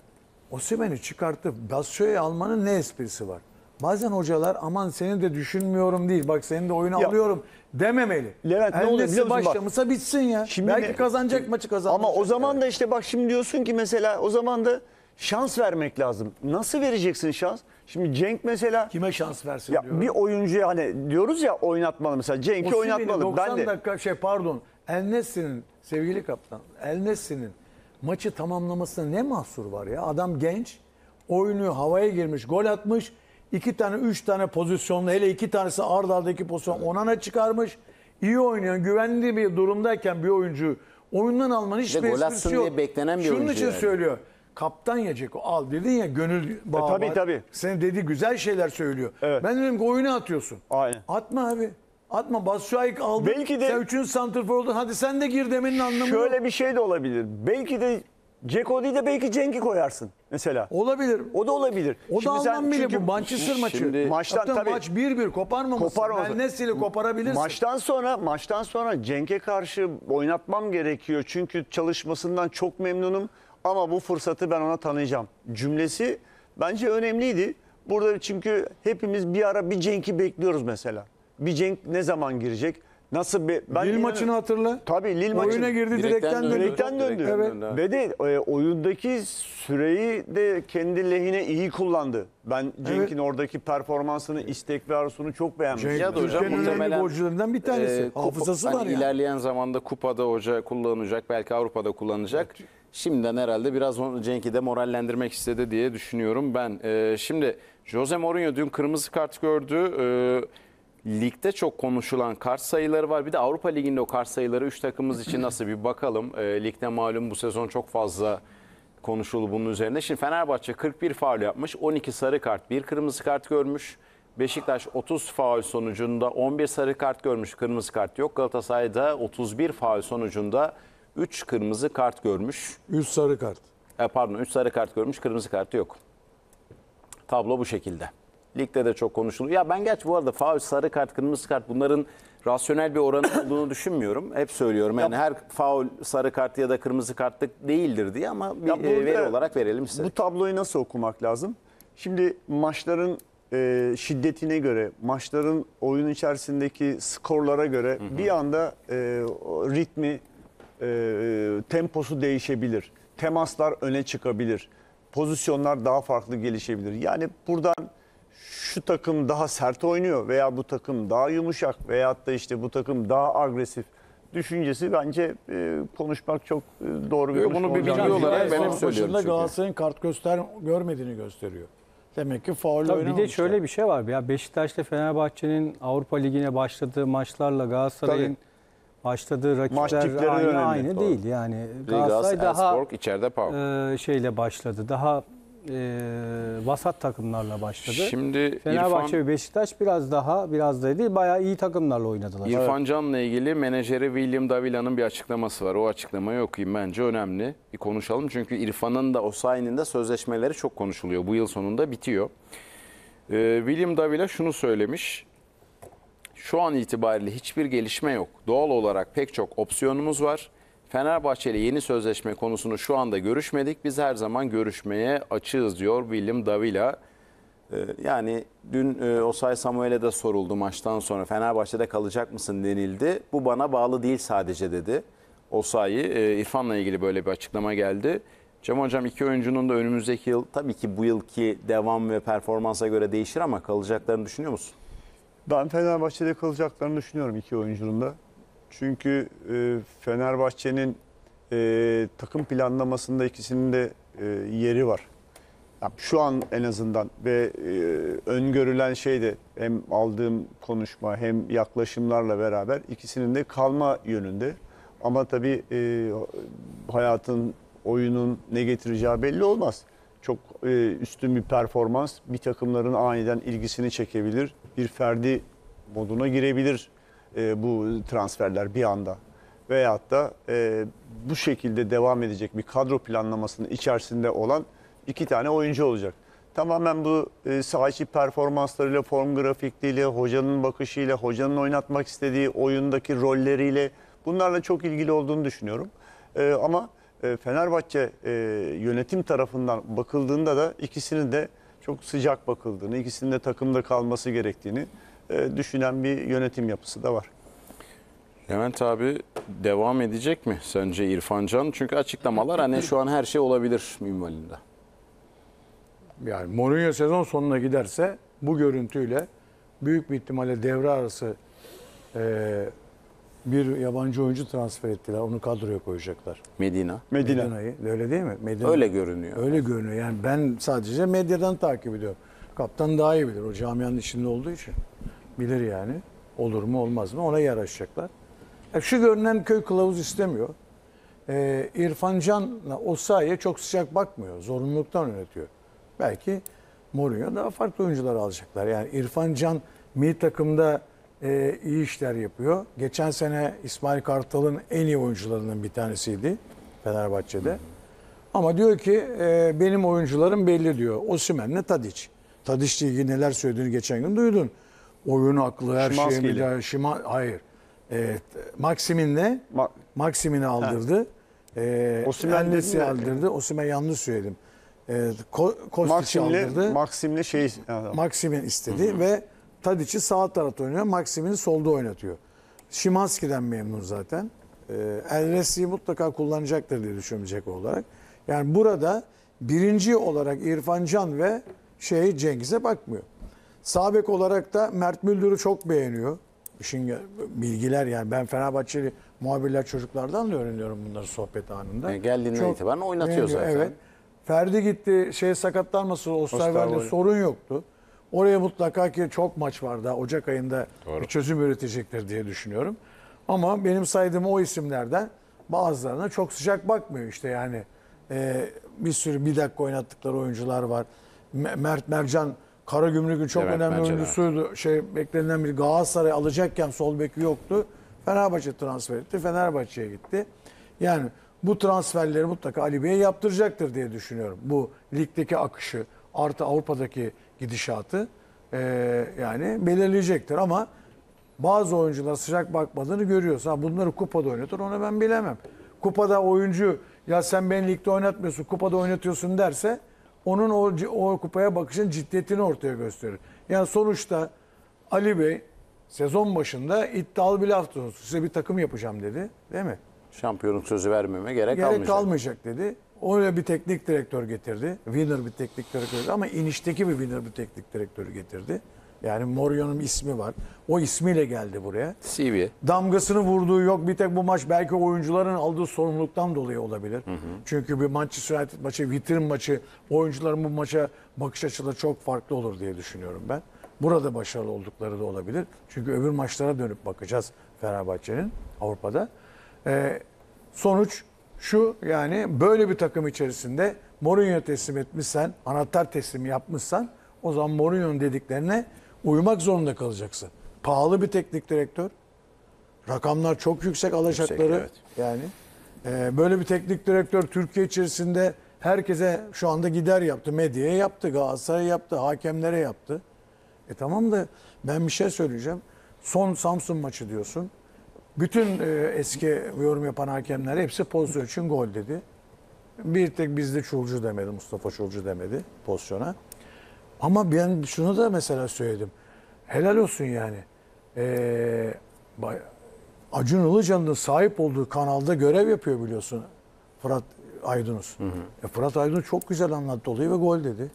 Osimhen'i çıkartıp Batshuayi'yi almanın ne esprisi var? Bazen hocalar aman seni de düşünmüyorum değil. Bak seni de oyuna ya, alıyorum dememeli. Levent ne olur başlamışsa bitsin ya. Şimdi belki ne? Kazanacak maçı kazanacak. Ama o zaman da işte bak şimdi diyorsun ki mesela o zaman da şans vermek lazım. Nasıl vereceksin şans? Şimdi Cenk mesela kime şans versin ya diyorum. Bir oyuncuya hani diyoruz ya oynatmalı mesela. Cenk'i oynatmalı. doksan ben de. Dakika şey pardon. En-Nesyri'nin sevgili kaptan. En-Nesyri'nin maçı tamamlamasına ne mahsur var ya? Adam genç. Oynuyor, havaya girmiş, gol atmış. İki tane, üç tane pozisyonlu, hele iki tanesi ard ardaki pozisyon Onana çıkarmış. İyi oynayan, güvenli bir durumdayken bir oyuncu oyundan almanın hiçbir esprisi yok. Beklenen bir şunun için yani. Söylüyor. Kaptan ya Ceko, al dedin ya gönül bağı e, tabii, var. Tabii. Senin dediği güzel şeyler söylüyor. Evet. Ben dedim ki oyunu atıyorsun. Aynen. Atma abi. Atma. Batshuayi aldın. Belki de, sen üçüncü santrfor oldun. Hadi sen de gir demenin anlamı şöyle yok. Bir şey de olabilir. Belki de Ceko değil de belki Cenk'i koyarsın mesela. Olabilir. O da olabilir. O şimdi da anlam bile bu. Manchester maçı. Maçtan tabii. Maç bir bir koparmaması. En-Nesyri'yi koparabilirsin. Maçtan sonra maçtan sonra Cenk'e karşı oynatmam gerekiyor. Çünkü çalışmasından çok memnunum. Ama bu fırsatı ben ona tanıyacağım. Cümlesi bence önemliydi. Burada çünkü hepimiz bir ara bir Cenk'i bekliyoruz mesela. Bir Cenk ne zaman girecek? Nasıl be, ben Lille maçını hatırla. Tabii Lille maçı. Oyuna girdi, direkten döndü. Direkten döndü. Evet. Ve de e, oyundaki süreyi de kendi lehine iyi kullandı. Ben Cenk'in evet. oradaki performansını, istek ve arzusunu çok beğenmiştim. Cenk'in önemli golcülerinden bir tanesi. E, Hafızası hani var yani. İlerleyen zamanda kupada hoca kullanacak, belki Avrupa'da kullanacak. Evet. Şimdiden herhalde biraz Cenk'i de morallendirmek istedi diye düşünüyorum ben. E, şimdi Jose Mourinho dün kırmızı kart gördü. E, Ligde çok konuşulan kart sayıları var. Bir de Avrupa Ligi'nde o kart sayıları üç takımımız için nasıl bir bakalım. E, ligde malum bu sezon çok fazla konuşuldu bunun üzerine. Şimdi Fenerbahçe kırk bir faul yapmış, on iki sarı kart, bir kırmızı kart görmüş. Beşiktaş otuz faul sonucunda on bir sarı kart görmüş, kırmızı kart yok. Galatasaray'da otuz bir faul sonucunda üç kırmızı kart görmüş. üç sarı kart. E, pardon üç sarı kart görmüş, kırmızı kartı yok. Tablo bu şekilde. Ligde de çok konuşuluyor. Ya ben gerçi bu arada faul, sarı kart, kırmızı kart bunların rasyonel bir oranı olduğunu düşünmüyorum. Hep söylüyorum yani ya, her faul, sarı kart ya da kırmızı kartlık değildir diye ama bir e, veri olarak verelim size. Bu tabloyu nasıl okumak lazım? Şimdi maçların e, şiddetine göre, maçların oyun içerisindeki skorlara göre hı hı. bir anda e, ritmi, e, temposu değişebilir. Temaslar öne çıkabilir. Pozisyonlar daha farklı gelişebilir. Yani buradan şu takım daha sert oynuyor veya bu takım daha yumuşak veyahut da işte bu takım daha agresif düşüncesi bence e, konuşmak çok e, doğru bir Yok, konuşma. Bunu bir bilgi olarak ben hep söylüyorum. Galatasaray'ın kart göster görmediğini gösteriyor. Demek ki faul oynamamışlar. Bir de şöyle bir şey var. Ya Beşiktaş'la Fenerbahçe'nin Avrupa Ligi'ne başladığı maçlarla Galatasaray'ın başladığı rakipler aynı, önemli, aynı değil. Yani Galatasaray daha e, şeyle başladı. Daha E, vasat takımlarla başladı. Şimdi Fenerbahçe İrfan, ve Beşiktaş biraz daha, biraz da değil, bayağı iyi takımlarla oynadılar. İrfan evet. Can'la ilgili menajeri William Davila'nın bir açıklaması var. O açıklamayı okuyayım, bence önemli. Bir konuşalım çünkü İrfan'ın da Osayi'nin de sözleşmeleri çok konuşuluyor. Bu yıl sonunda bitiyor. Ee, William Davila şunu söylemiş. Şu an itibariyle hiçbir gelişme yok. Doğal olarak pek çok opsiyonumuz var. Fenerbahçe ile yeni sözleşme konusunu şu anda görüşmedik. Biz her zaman görüşmeye açığız diyor William Davila. Ee, yani dün e, Osay Samuel'e de soruldu maçtan sonra. Fenerbahçe'de kalacak mısın denildi. Bu bana bağlı değil sadece dedi. Osay'ı e, İrfan'la ilgili böyle bir açıklama geldi. Cem Hocam, iki oyuncunun da önümüzdeki yıl tabii ki bu yılki devam ve performansa göre değişir ama kalacaklarını düşünüyor musun? Ben Fenerbahçe'de kalacaklarını düşünüyorum iki oyuncunun da. Çünkü e, Fenerbahçe'nin e, takım planlamasında ikisinin de e, yeri var. Ya, şu an en azından ve e, öngörülen şey de hem aldığım konuşma hem yaklaşımlarla beraber ikisinin de kalma yönünde. Ama tabii e, hayatın, oyunun ne getireceği belli olmaz. Çok e, üstün bir performans bir takımların aniden ilgisini çekebilir. Bir Ferdi moduna girebilir. E, bu transferler bir anda veyahut da e, bu şekilde devam edecek bir kadro planlamasının içerisinde olan iki tane oyuncu olacak. Tamamen bu e, saha içi performanslarıyla, form grafikliğiyle, hocanın bakışıyla, hocanın oynatmak istediği oyundaki rolleriyle bunlarla çok ilgili olduğunu düşünüyorum. E, ama e, Fenerbahçe e, yönetim tarafından bakıldığında da ikisinin de çok sıcak bakıldığını, ikisinin de takımda kalması gerektiğini düşünen bir yönetim yapısı da var. Levent abi, devam edecek mi sence İrfan Can? Çünkü açıklamalar hani şu an her şey olabilir minvalinde. Yani Mourinho sezon sonuna giderse bu görüntüyle büyük bir ihtimalle devre arası e, bir yabancı oyuncu transfer ettiler. Onu kadroya koyacaklar. Medina. Medina. Medina'yı. Öyle değil mi? Medina. Öyle görünüyor. Öyle görünüyor. Yani ben sadece medyadan takip ediyorum. Kaptan daha iyi bilir. O camianın içinde olduğu için. Bilir yani. Olur mu olmaz mı? Ona yaraşacaklar. E şu görünen köy kılavuz istemiyor. E, İrfan Can'la o sayeye çok sıcak bakmıyor. Zorunluluktan yönetiyor. Belki Mourinho daha farklı oyuncular alacaklar. Yani İrfan Can milli takımda e, iyi işler yapıyor. Geçen sene İsmail Kartal'ın en iyi oyuncularından bir tanesiydi Fenerbahçe'de. Hı hı. Ama diyor ki e, benim oyuncularım belli diyor. Osimhen'le Tadic. Tadic'le ilgili neler söylediğini geçen gün duydun. Oyun aklı, her şeye müdahale. Şima, hayır. Evet, Maksimin'le Ma Maksimin'i aldırdı. Evet. Ee, Osimhen'i aldırdı. Osimhen yanlış söyledim. Ee, Ko Kostiç'i aldırdı. Maksim'le şey... Maksimin istedi Hı -hı. ve Tadic'i sağ tarafta oynuyor. Maksimin'i solda oynatıyor. Şimanski'den memnun zaten. Ee, El-Nesri'yi mutlaka kullanacaktır diye düşünecek olarak. Yani burada birinci olarak İrfan Can ve şey Cengiz'e bakmıyor. Sağ bek olarak da Mert Müldür'ü çok beğeniyor. İşin bilgiler yani ben Fenerbahçeli muhabirler çocuklardan da öğreniyorum bunları sohbet anında. Yani geldiğinden çok itibaren oynatıyor zaten. Evet. Ferdi gitti, şey sakatlanması Osterwald'de sorun yoktu. Oraya mutlaka ki çok maç var daha Ocak ayında Doğru. bir çözüm üretecektir diye düşünüyorum. Ama benim saydığım o isimlerden bazılarına çok sıcak bakmıyor işte yani. Ee, bir sürü bir dakika oynattıkları oyuncular var. Mert Mercan Karagümrük'ün çok evet, önemli oyuncusuydu. Şey beklenen bir Galatasaray alacakken sol beki yoktu. Fenerbahçe transfer etti. Fenerbahçe'ye gitti. Yani bu transferleri mutlaka Ali Bey'e yaptıracaktır diye düşünüyorum. Bu ligdeki akışı, artı Avrupa'daki gidişatı e, yani belirleyecektir. Ama bazı oyuncular sıcak bakmadığını görüyoruz. Ha, bunları kupada oynatır, onu ben bilemem. Kupada oyuncu ya sen beni ligde oynatmıyorsun, kupada oynatıyorsun derse onun o, o kupaya bakışın ciddiyetini ortaya gösterir. Yani sonuçta Ali Bey sezon başında iddialı bir laf tuttu. Size bir takım yapacağım dedi, değil mi? Şampiyonluk sözü vermeme gerek, gerek kalmayacak. kalmayacak dedi. Öyle bir teknik direktör getirdi. Winner bir teknik direktör ama inişteki bir winner bir teknik direktörü getirdi. Yani Mourinho'nun ismi var. O ismiyle geldi buraya. C V. Damgasını vurduğu yok. Bir tek bu maç belki oyuncuların aldığı sorumluluktan dolayı olabilir. Hı hı. Çünkü bir Manchester United maçı, vitrin maçı, oyuncuların bu maça bakış açıları çok farklı olur diye düşünüyorum ben. Burada başarılı oldukları da olabilir. Çünkü öbür maçlara dönüp bakacağız Fenerbahçe'nin Avrupa'da. Ee, sonuç şu, yani böyle bir takım içerisinde Mourinho'ya teslim etmişsen, anahtar teslimi yapmışsan o zaman Mourinho'nun dediklerine uyumak zorunda kalacaksın. Pahalı bir teknik direktör. Rakamlar çok yüksek alacakları. Yüksek, evet. Yani e, böyle bir teknik direktör Türkiye içerisinde herkese şu anda gider yaptı. Medyaya yaptı, Galatasaray'a yaptı, hakemlere yaptı. E tamam da ben bir şey söyleyeceğim. Son Samsun maçı diyorsun. Bütün e, eski yorum yapan hakemler hepsi pozisyon için gol dedi. Bir tek bizde Çulcu demedi, Mustafa Çulcu demedi pozisyona. Ama ben şunu da mesela söyledim. Helal olsun yani. Ee, Acun Ilıcalı'nın sahip olduğu kanalda görev yapıyor biliyorsun. Fırat Aydınus. Hı hı. E, Fırat Aydınus çok güzel anlattı olayı ve gol dedi.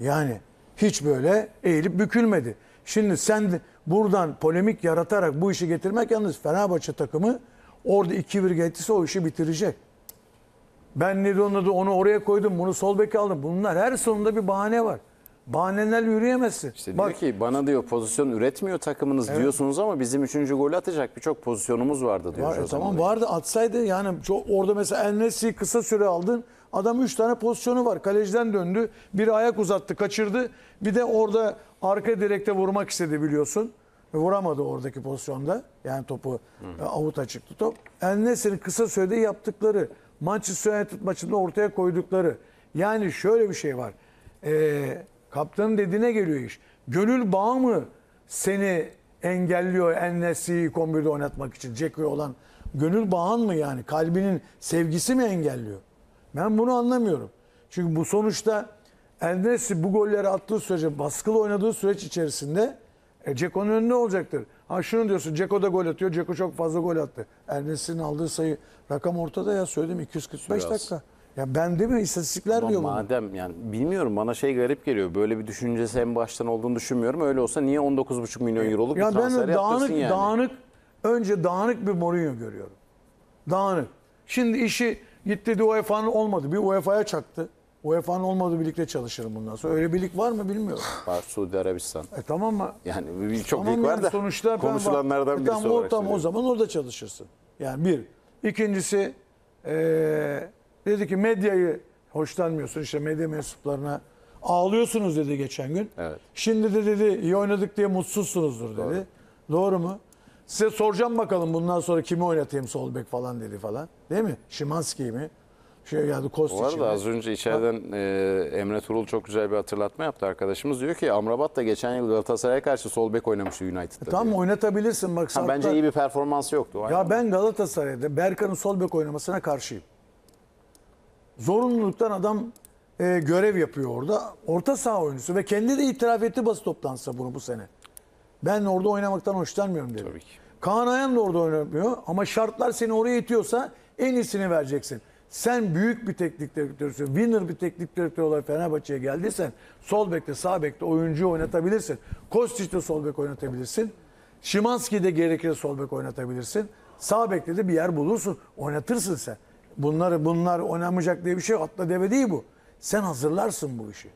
Yani hiç böyle eğilip bükülmedi. Şimdi sen buradan polemik yaratarak bu işi getirmek, yalnız Fenerbahçe takımı orada iki bir geçtiyse o işi bitirecek. Ben ne de onu oraya koydum, bunu sol beke aldım. Bunlar her sonunda bir bahane var. Bahaneler yürüyemezsin. İşte bak ki bana diyor pozisyon üretmiyor takımınız, evet, diyorsunuz ama bizim üçüncü golü atacak birçok pozisyonumuz vardı diyor. Var, o tamam zaman vardı, atsaydı yani çok, orada mesela En-Nesyri'yi kısa süre aldın. Adam üç tane pozisyonu var. Kaleciden döndü. Biri ayak uzattı, kaçırdı. Bir de orada arka direkte vurmak istedi biliyorsun. Vuramadı oradaki pozisyonda. Yani topu hı, avuta çıktı top. En-Nesyri'nin kısa sürede yaptıkları, Manchester United maçında ortaya koydukları. Yani şöyle bir şey var. Eee Kaptanın dediğine geliyor iş. Gönül bağı mı seni engelliyor En-Nesyri'yi kombide oynatmak için? Ceko'ya olan gönül bağın mı yani? Kalbinin sevgisi mi engelliyor? Ben bunu anlamıyorum. Çünkü bu sonuçta En-Nesyri bu golleri attığı sürece, baskılı oynadığı süreç içerisinde e, Ceko'nun önünde olacaktır. Ha şunu diyorsun, Ceko da gol atıyor. Ceko çok fazla gol attı. En-Nesyri'nin aldığı sayı, rakam ortada ya, söyledim iki yüz kırk beş dakika. Ya ben değil mi? İstatistikler ama diyor bunu. Madem yani bilmiyorum, bana şey garip geliyor. Böyle bir düşüncesi en baştan olduğunu düşünmüyorum. Öyle olsa niye on dokuz buçuk milyon euroluk ya bir transfer yaptırsın yani? Dağınık, önce dağınık bir Mourinho görüyorum. Dağınık. Şimdi işi gitti de U E F A'nın olmadı. Bir U E F A'ya çaktı. U E F A'nın olmadığı birlikte çalışırım bundan sonra. Öyle bir lig var mı bilmiyorum. Var Suudi Arabistan. E tamam mı? Yani birçok tamam lig var yani da sonuçta konuşulanlardan birisi tam, olarak. Tam o zaman orada çalışırsın. Yani bir. İkincisi eee dedi ki medyayı hoşlanmıyorsun, işte medya mensuplarına ağlıyorsunuz dedi geçen gün. Evet. Şimdi de dedi iyi oynadık diye mutsuzsunuzdur dedi. Doğru, Doğru mu? Size soracağım bakalım bundan sonra kimi oynatayım sol bek falan dedi falan. Değil mi? Şimanski'yi mi? Şey geldi Kostiç'i. Bu arada az önce içeriden e, Emre Turul çok güzel bir hatırlatma yaptı arkadaşımız. Diyor ki Amrabat da geçen yıl Galatasaray'a karşı sol bek oynamıştı United'da. E, tamam oynatabilirsin bak. Ha, bence iyi bir performansı yoktu. Ya anlamda. Ben Galatasaray'da Berkan'ın sol bek oynamasına karşıyım. Zorunluluktan adam e, görev yapıyor orada. Orta saha oyuncusu ve kendi de itiraf etti basın toplantısında bunu bu sene. Ben orada oynamaktan hoşlanmıyorum dedi. Tabii ki. Kaan Ayhan da orada oynamıyor ama şartlar seni oraya itiyorsa en iyisini vereceksin. Sen büyük bir teknik direktörsün. Winner bir teknik direktör olarak Fenerbahçe'ye geldiysen sol bekte, sağ bekte oyuncuyu oynatabilirsin. Kostić de sol bek oynatabilirsin. Şimanski de gerekirse sol bek oynatabilirsin. Sağ bekte de bir yer bulursun. Oynatırsın sen. Bunları bunlar oynamayacak diye bir şey, atla deve değil bu. Sen hazırlarsın bu işi.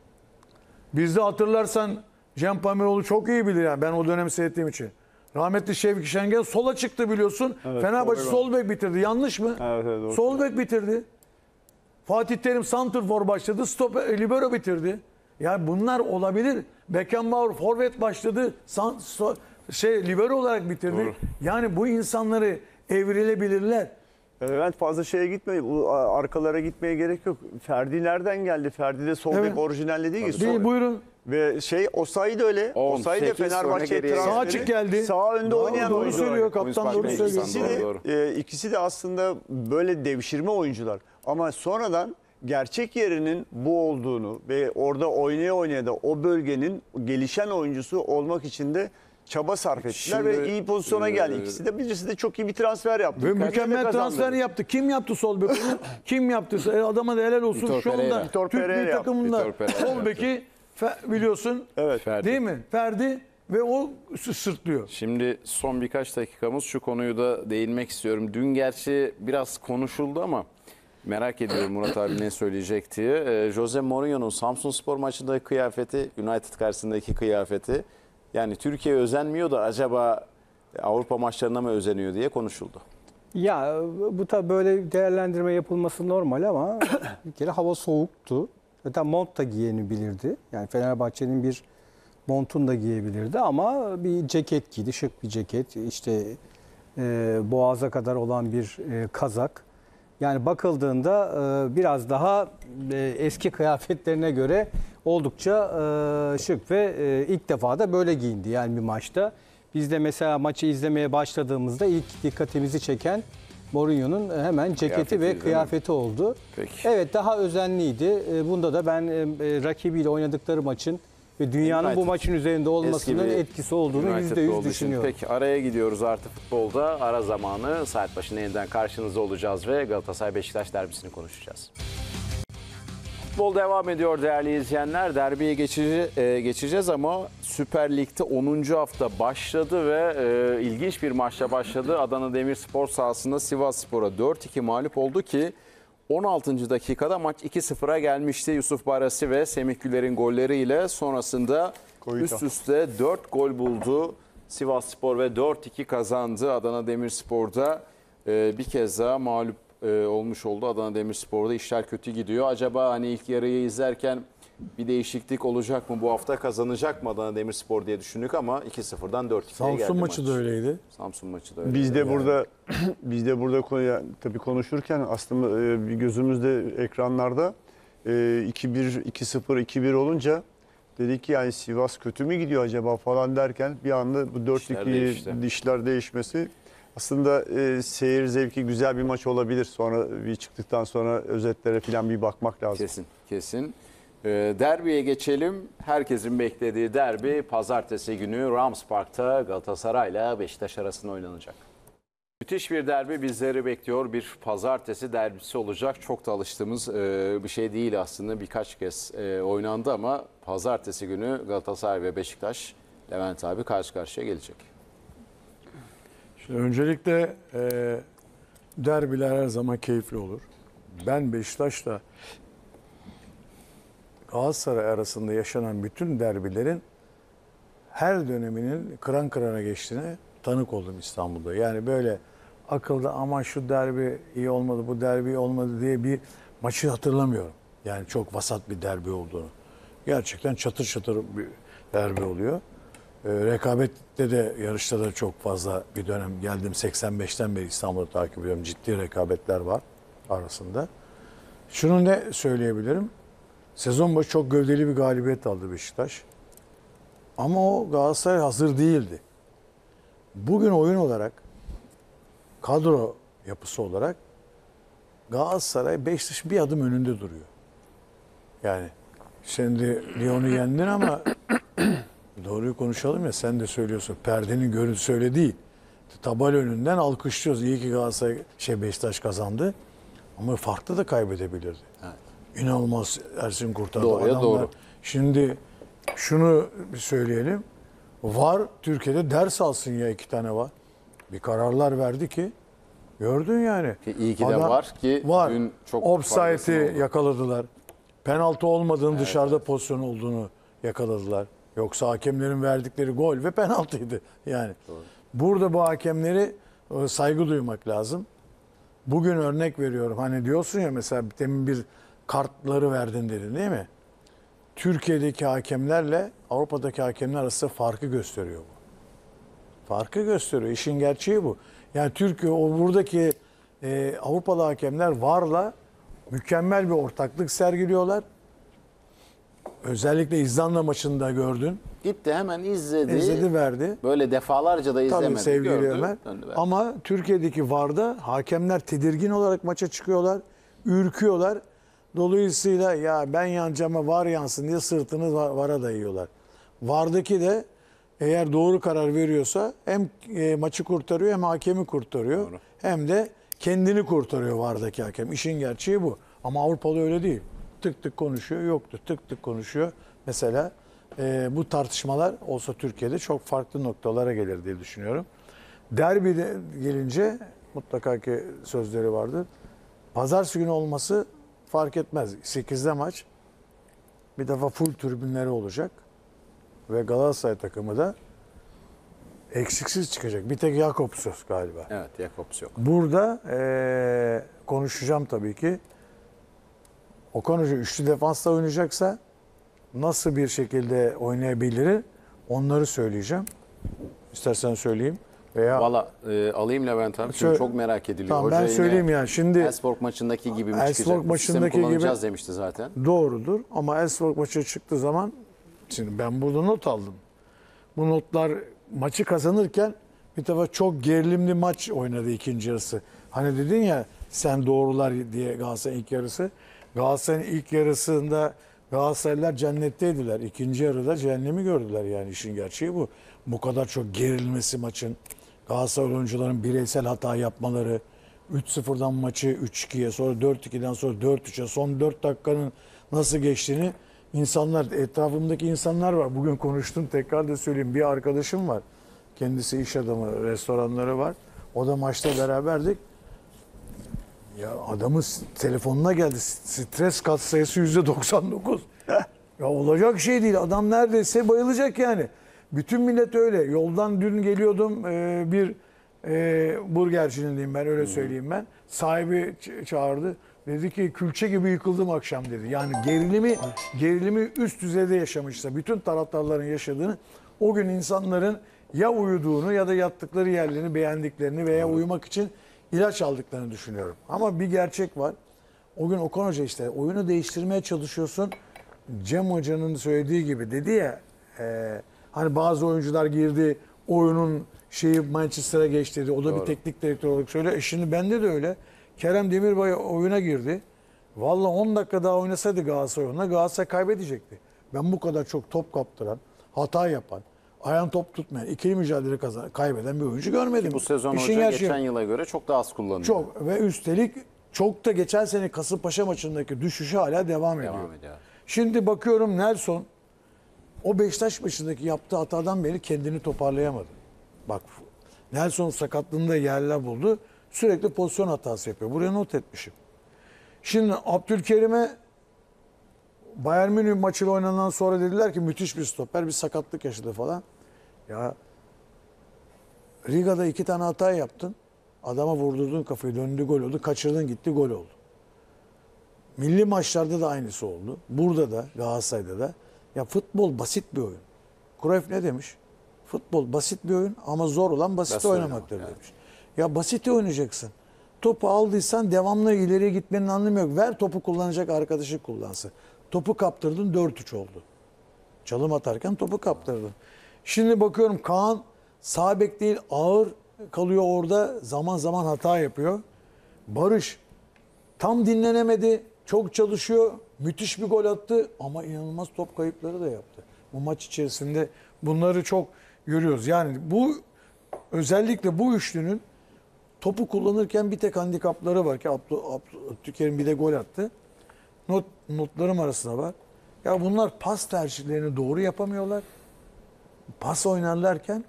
Bizde hatırlarsan Cem Pamiroğlu çok iyi bilir yani, ben o dönemi seyrettiğim için. Rahmetli Şevki Şengel sola çıktı biliyorsun. Evet, Fenerbahçe sol bek bitirdi. Yanlış mı? Evet, evet, doğru. Sol bek bitirdi. Fatih Terim santrfor başladı. Stoper libero bitirdi. Yani bunlar olabilir. Beckenbauer forvet başladı. San, so, şey libero olarak bitirdi. Doğru. Yani bu insanları evrilebilirler. Levent fazla şeye gitmeyi, arkalara gitmeye gerek yok. Ferdi nereden geldi? Ferdi de sol bek evet. orijinalde değil ki. Değil, buyurun. Ve şey Osayi de öyle. Osayi de Fenerbahçe'ye transferi. Sağ açık geldi. Sağ önde doğru, oynayan doğru oyuncu. Söylüyor, kaptan doğru söylüyor. İkisi de, doğru, doğru. E, ikisi de aslında böyle devşirme oyuncular. Ama sonradan gerçek yerinin bu olduğunu ve orada oynaya oynaya da o bölgenin gelişen oyuncusu olmak için de çaba sarf ettiler Şimdi, ve iyi pozisyona geldi. İkisi de birisi de çok iyi bir transfer yaptı. Ve mükemmel transferi yaptı. Kim yaptı sol beki? Kim yaptı? Adama da helal olsun. Vitor şu anda Vitor Türk bir takımında sol beki biliyorsun evet, Ferdi. Değil mi? Ferdi ve o sırtlıyor. Şimdi son birkaç dakikamız, şu konuyu da değinmek istiyorum. Dün gerçi biraz konuşuldu ama merak ediyorum Murat abi ne söyleyecek diye. Ee, Jose Mourinho'nun Samsunspor maçındaki kıyafeti, United karşısındaki kıyafeti, yani Türkiye'ye özenmiyor da acaba Avrupa maçlarına mı özeniyor diye konuşuldu. Ya bu tabii böyle değerlendirme yapılması normal ama bir kere hava soğuktu. Zaten mont da giyebilirdi. Yani Fenerbahçe'nin bir montunu da giyebilirdi ama bir ceket giydi, şık bir ceket. İşte e, boğaza kadar olan bir e, kazak. Yani bakıldığında e, biraz daha e, eski kıyafetlerine göre oldukça e, şık ve e, ilk defa da böyle giyindi yani bir maçta. Biz de mesela maçı izlemeye başladığımızda ilk dikkatimizi çeken Mourinho'nun hemen ceketi ve kıyafeti oldu. Peki. Evet, daha özenliydi. Bunda da ben rakibiyle oynadıkları maçın ve dünyanın United, bu maçın üzerinde olmasının etkisi olduğunu yüzde yüz düşünüyorum. Peki araya gidiyoruz Artı Futbol'da. Ara zamanı, saat başında yeniden karşınızda olacağız ve Galatasaray Beşiktaş derbisini konuşacağız. Futbol devam ediyor değerli izleyenler. Derbiye geçeceğiz ama Süper Lig'de onuncu hafta başladı ve e, ilginç bir maçla başladı. Adana Demirspor sahasında Sivasspor'a dört iki mağlup oldu ki on altıncı dakikada maç iki sıfıra gelmişti. Yusuf Barası ve Semih Güler'in golleriyle sonrasında Koyuta. Üst üste dört gol buldu Sivasspor ve dört iki kazandı. Adana Demirspor'da e, bir kez daha mağlup olmuş oldu. Adana Demirspor'da işler kötü gidiyor. Acaba hani ilk yarıyı izlerken bir değişiklik olacak mı? Bu hafta kazanacak mı Adana Demirspor diye düşündük ama iki sıfırdan dört ikiye Samsun geldi maçı maç. Da öyleydi. Samsun maçı da öyleydi. Biz de yani. burada biz de burada konuya tabii konuşurken aslında bir gözümüzde ekranlarda iki bir iki sıfır iki bir olunca dedik ki yani Sivas kötü mü gidiyor acaba falan derken bir anda bu dört iki işler değişmesi. Aslında e, seyir zevki güzel bir maç olabilir. Sonra bir çıktıktan sonra özetlere falan bir bakmak lazım. Kesin, kesin. E, derbiye geçelim. Herkesin beklediği derbi pazartesi günü Rams Park'ta Galatasaray'la Beşiktaş arasında oynanacak. Müthiş bir derbi bizleri bekliyor. Bir pazartesi derbisi olacak. Çok da alıştığımız e, bir şey değil aslında. Birkaç kez e, oynandı ama pazartesi günü Galatasaray ve Beşiktaş, Levent abi, karşı karşıya gelecek. Öncelikle e, derbiler her zaman keyifli olur. Ben Beşiktaş'la Galatasaray arasında yaşanan bütün derbilerin her döneminin kıran kırana geçtiğine tanık oldum İstanbul'da. Yani böyle akılda aman şu derbi iyi olmadı, bu derbi iyi olmadı diye bir maçı hatırlamıyorum. Yani çok vasat bir derbi olduğunu. Gerçekten çatır çatır bir derbi oluyor. Rekabette de, yarışta da çok fazla bir dönem geldim. seksen beşten beri İstanbul'u takip ediyorum. Ciddi rekabetler var arasında. Şunu ne söyleyebilirim? Sezon başı çok gövdeli bir galibiyet aldı Beşiktaş. Ama o Galatasaray hazır değildi. Bugün oyun olarak, kadro yapısı olarak Galatasaray Beşiktaş bir adım önünde duruyor. Yani şimdi Lyon'u yendin ama doğruyu konuşalım ya, sen de söylüyorsun. Perdenin görüntüsü öyle değil. Tabel önünden alkışlıyoruz. İyi ki Galatasaray, şey Beşiktaş kazandı. Ama farklı da kaybedebilirdi. Evet. İnanılmaz Ersin kurtardı. Doğruya adamlar. Doğru. Şimdi şunu bir söyleyelim. VAR Türkiye'de ders alsın ya, iki tane var. Bir kararlar verdi ki gördün yani. Ki iyi ki adam, de var ki var. Dün çok offside'i yakaladılar. Penaltı olmadığını, evet, dışarıda evet. pozisyon olduğunu yakaladılar. Yoksa hakemlerin verdikleri gol ve penaltıydı. Yani doğru. Burada bu hakemleri saygı duymak lazım. Bugün örnek veriyorum. Hani diyorsun ya mesela demin bir kartları verdin dedin değil mi? Türkiye'deki hakemlerle Avrupa'daki hakemler arasında farkı gösteriyor bu. Farkı gösteriyor. İşin gerçeği bu. Yani Türkiye o buradaki e, Avrupalı hakemler VAR'la mükemmel bir ortaklık sergiliyorlar. Özellikle İzlanda maçında gördün. Gitti hemen izledi. İzledi verdi. Böyle defalarca da izlemedi. Tabii sevgili gördü, Ömer. Ama Türkiye'deki VAR'da hakemler tedirgin olarak maça çıkıyorlar. Ürküyorlar. Dolayısıyla ya ben yanacağıma VAR yansın diye sırtını VAR'a dayıyorlar. VAR'daki de eğer doğru karar veriyorsa hem maçı kurtarıyor hem hakemi kurtarıyor. Doğru. Hem de kendini kurtarıyor VAR'daki hakem. İşin gerçeği bu. Ama Avrupalı öyle değil. Tık tık konuşuyor, yoktu. Tık tık konuşuyor. Mesela e, bu tartışmalar olsa Türkiye'de çok farklı noktalara gelir diye düşünüyorum. Derbide gelince mutlaka ki sözleri vardır. Pazartesi günü olması fark etmez. sekizde maç bir defa full tribünleri olacak. Ve Galatasaray takımı da eksiksiz çıkacak. Bir tek Jakobs yok galiba. Evet, Jakobs yok. Burada e, konuşacağım tabii ki. Okan Hoca üçlü defansla oynayacaksa nasıl bir şekilde oynayabilir onları söyleyeceğim. İstersen söyleyeyim. Veya valla e, alayım Levent abi. Çünkü çok merak ediliyor. Tamam, Hoca ben söyleyeyim yani. Şimdi Esport maçındaki gibi mi çıkacak? Maçındaki kullanacağız gibi, demişti zaten. Doğrudur ama Esport maçı çıktığı zaman şimdi ben burada not aldım. Bu notlar maçı kazanırken bir defa çok gerilimli maç oynadı ikinci yarısı. Hani dedin ya sen doğrular diye Galatasaray'ın ilk yarısı. Galatasaray'ın ilk yarısında Galatasaraylılar cennetteydiler. İkinci yarıda cehennemi gördüler yani işin gerçeği bu. Bu kadar çok gerilmesi maçın, Galatasaray oyuncuların bireysel hata yapmaları, üç sıfırdan maçı üç ikiye, sonra dört ikiden sonra dört üçe, son dört dakikanın nasıl geçtiğini insanlar, etrafımdaki insanlar var. Bugün konuştum, tekrar da söyleyeyim. Bir arkadaşım var. Kendisi iş adamı, restoranları var. O da maçta beraberdik. Ya adamın telefonuna geldi. Stres kat sayısı yüzde doksan dokuz. Ya olacak şey değil. Adam neredeyse bayılacak yani. Bütün millet öyle. Yoldan dün geliyordum bir burgercinin diyeyim ben öyle söyleyeyim ben. Sahibi çağırdı. Dedi ki külçe gibi yıkıldım akşam dedi. Yani gerilimi gerilimi üst düzeyde yaşamışsa bütün taraftarların yaşadığını o gün insanların ya uyuduğunu ya da yattıkları yerlerini beğendiklerini veya uyumak için İlaç aldıklarını düşünüyorum. Ama bir gerçek var. O gün Okan Hoca işte oyunu değiştirmeye çalışıyorsun. Cem Hoca'nın söylediği gibi dedi ya e, hani bazı oyuncular girdi oyunun şeyi Manchester'a geçti dedi. O da doğru. Bir teknik direktör olarak söylüyor. E şimdi bende de öyle. Kerem Demirbay oyuna girdi. Vallahi on dakika daha oynasaydı Galatasaray oyununa Galatasaray kaybedecekti. Ben bu kadar çok top kaptıran, hata yapan, ayağın top tutmayan, ikili mücadele kazan, kaybeden bir oyuncu görmedim. Ki bu sezon İşin hoca geçen şey, yıla göre çok daha az kullanılıyor. Çok ve üstelik çok da geçen sene Kasımpaşa maçındaki düşüşü hala devam ediyor. Devam ediyor. Şimdi bakıyorum Nelson o Beşiktaş maçındaki yaptığı hatadan beri kendini toparlayamadı. Bak Nelson sakatlığında yerler buldu. Sürekli pozisyon hatası yapıyor. Buraya not etmişim. Şimdi Abdülkerim'e Bayern Münih maçıyla oynanan sonra dediler ki müthiş bir stoper, bir sakatlık yaşadı falan. Ya Riga'da iki tane hata yaptın. Adama vurdurdun kafayı, döndü gol oldu. Kaçırdın gitti gol oldu. Milli maçlarda da aynısı oldu. Burada da, Galatasaray'da da. Ya futbol basit bir oyun. Cruyff ne demiş? Futbol basit bir oyun ama zor olan basit oynamaktır oynamak, demiş. Evet. Ya basit oynayacaksın. Topu aldıysan devamlı ileriye gitmenin anlamı yok. Ver topu kullanacak arkadaşı kullansın. Topu kaptırdın dört üç oldu. Çalım atarken topu kaptırdın. Şimdi bakıyorum Kaan sağ bek değil ağır kalıyor orada. Zaman zaman hata yapıyor. Barış tam dinlenemedi. Çok çalışıyor. Müthiş bir gol attı. Ama inanılmaz top kayıpları da yaptı. Bu maç içerisinde bunları çok görüyoruz. Yani bu özellikle bu üçlünün topu kullanırken bir tek handikapları var ki Abdülkerim bir de gol attı. Not, notlarım arasında var. Ya bunlar pas tercihlerini doğru yapamıyorlar. Pas oynarlarken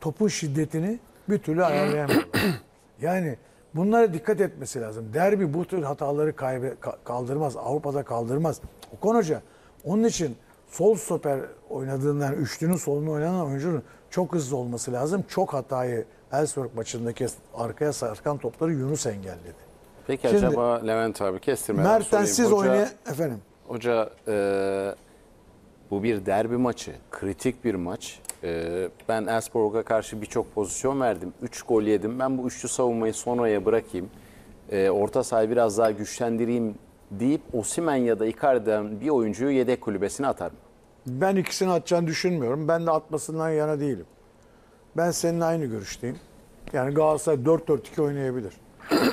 topun şiddetini bir türlü ayarlayamıyorlar. Yani bunlara dikkat etmesi lazım. Derbi bu tür hataları kaybe, kaldırmaz. Avrupa'da kaldırmaz. Okan Hoca onun için sol stoper oynadığından üçlünün solunu oynanan oyuncunun çok hızlı olması lazım. Çok hatayı Elfsborg maçındaki arkaya sarkan topları Yunus engelledi. Peki şimdi, acaba Levent abi kestirmeden Mertensiz oynaya efendim. Hoca e, bu bir derbi maçı, kritik bir maç. E, ben Elfsborg'a karşı birçok pozisyon verdim. üç gol yedim. Ben bu üçlü savunmayı sonraya bırakayım. e, orta sahayı biraz daha güçlendireyim deyip Osimhen ya da Icardi'den bir oyuncuyu yedek kulübesine atar mı? Ben ikisini atacağını düşünmüyorum. Ben de atmasından yana değilim. Ben senin aynı görüşteyim. Yani Galatasaray dört dört iki oynayabilir.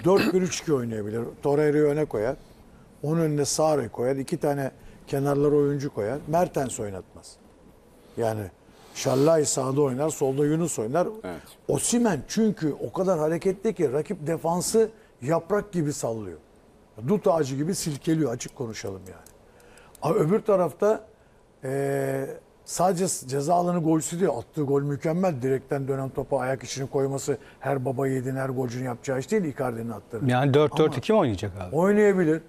dört bir üç iki oynayabilir. Torreira'yı öne koyar. Onun önüne Sarı koyar. İki tane kenarlara oyuncu koyar. Mertens oynatmaz. Yani Şallay sağda oynar. Solda Yunus oynar. Evet. Osimhen çünkü o kadar hareketli ki rakip defansı yaprak gibi sallıyor. Dut ağacı gibi silkeliyor. Açık konuşalım yani. Öbür tarafta Ee, sadece ceza alanı golcüsü değil, attığı gol mükemmel. Direkten dönen topa ayak içini koyması, her baba yiğidin her golcünün yapacağı iş değil Icardi'nin attığı. Yani dört dört iki mi oynayacak abi? Oynayabilir.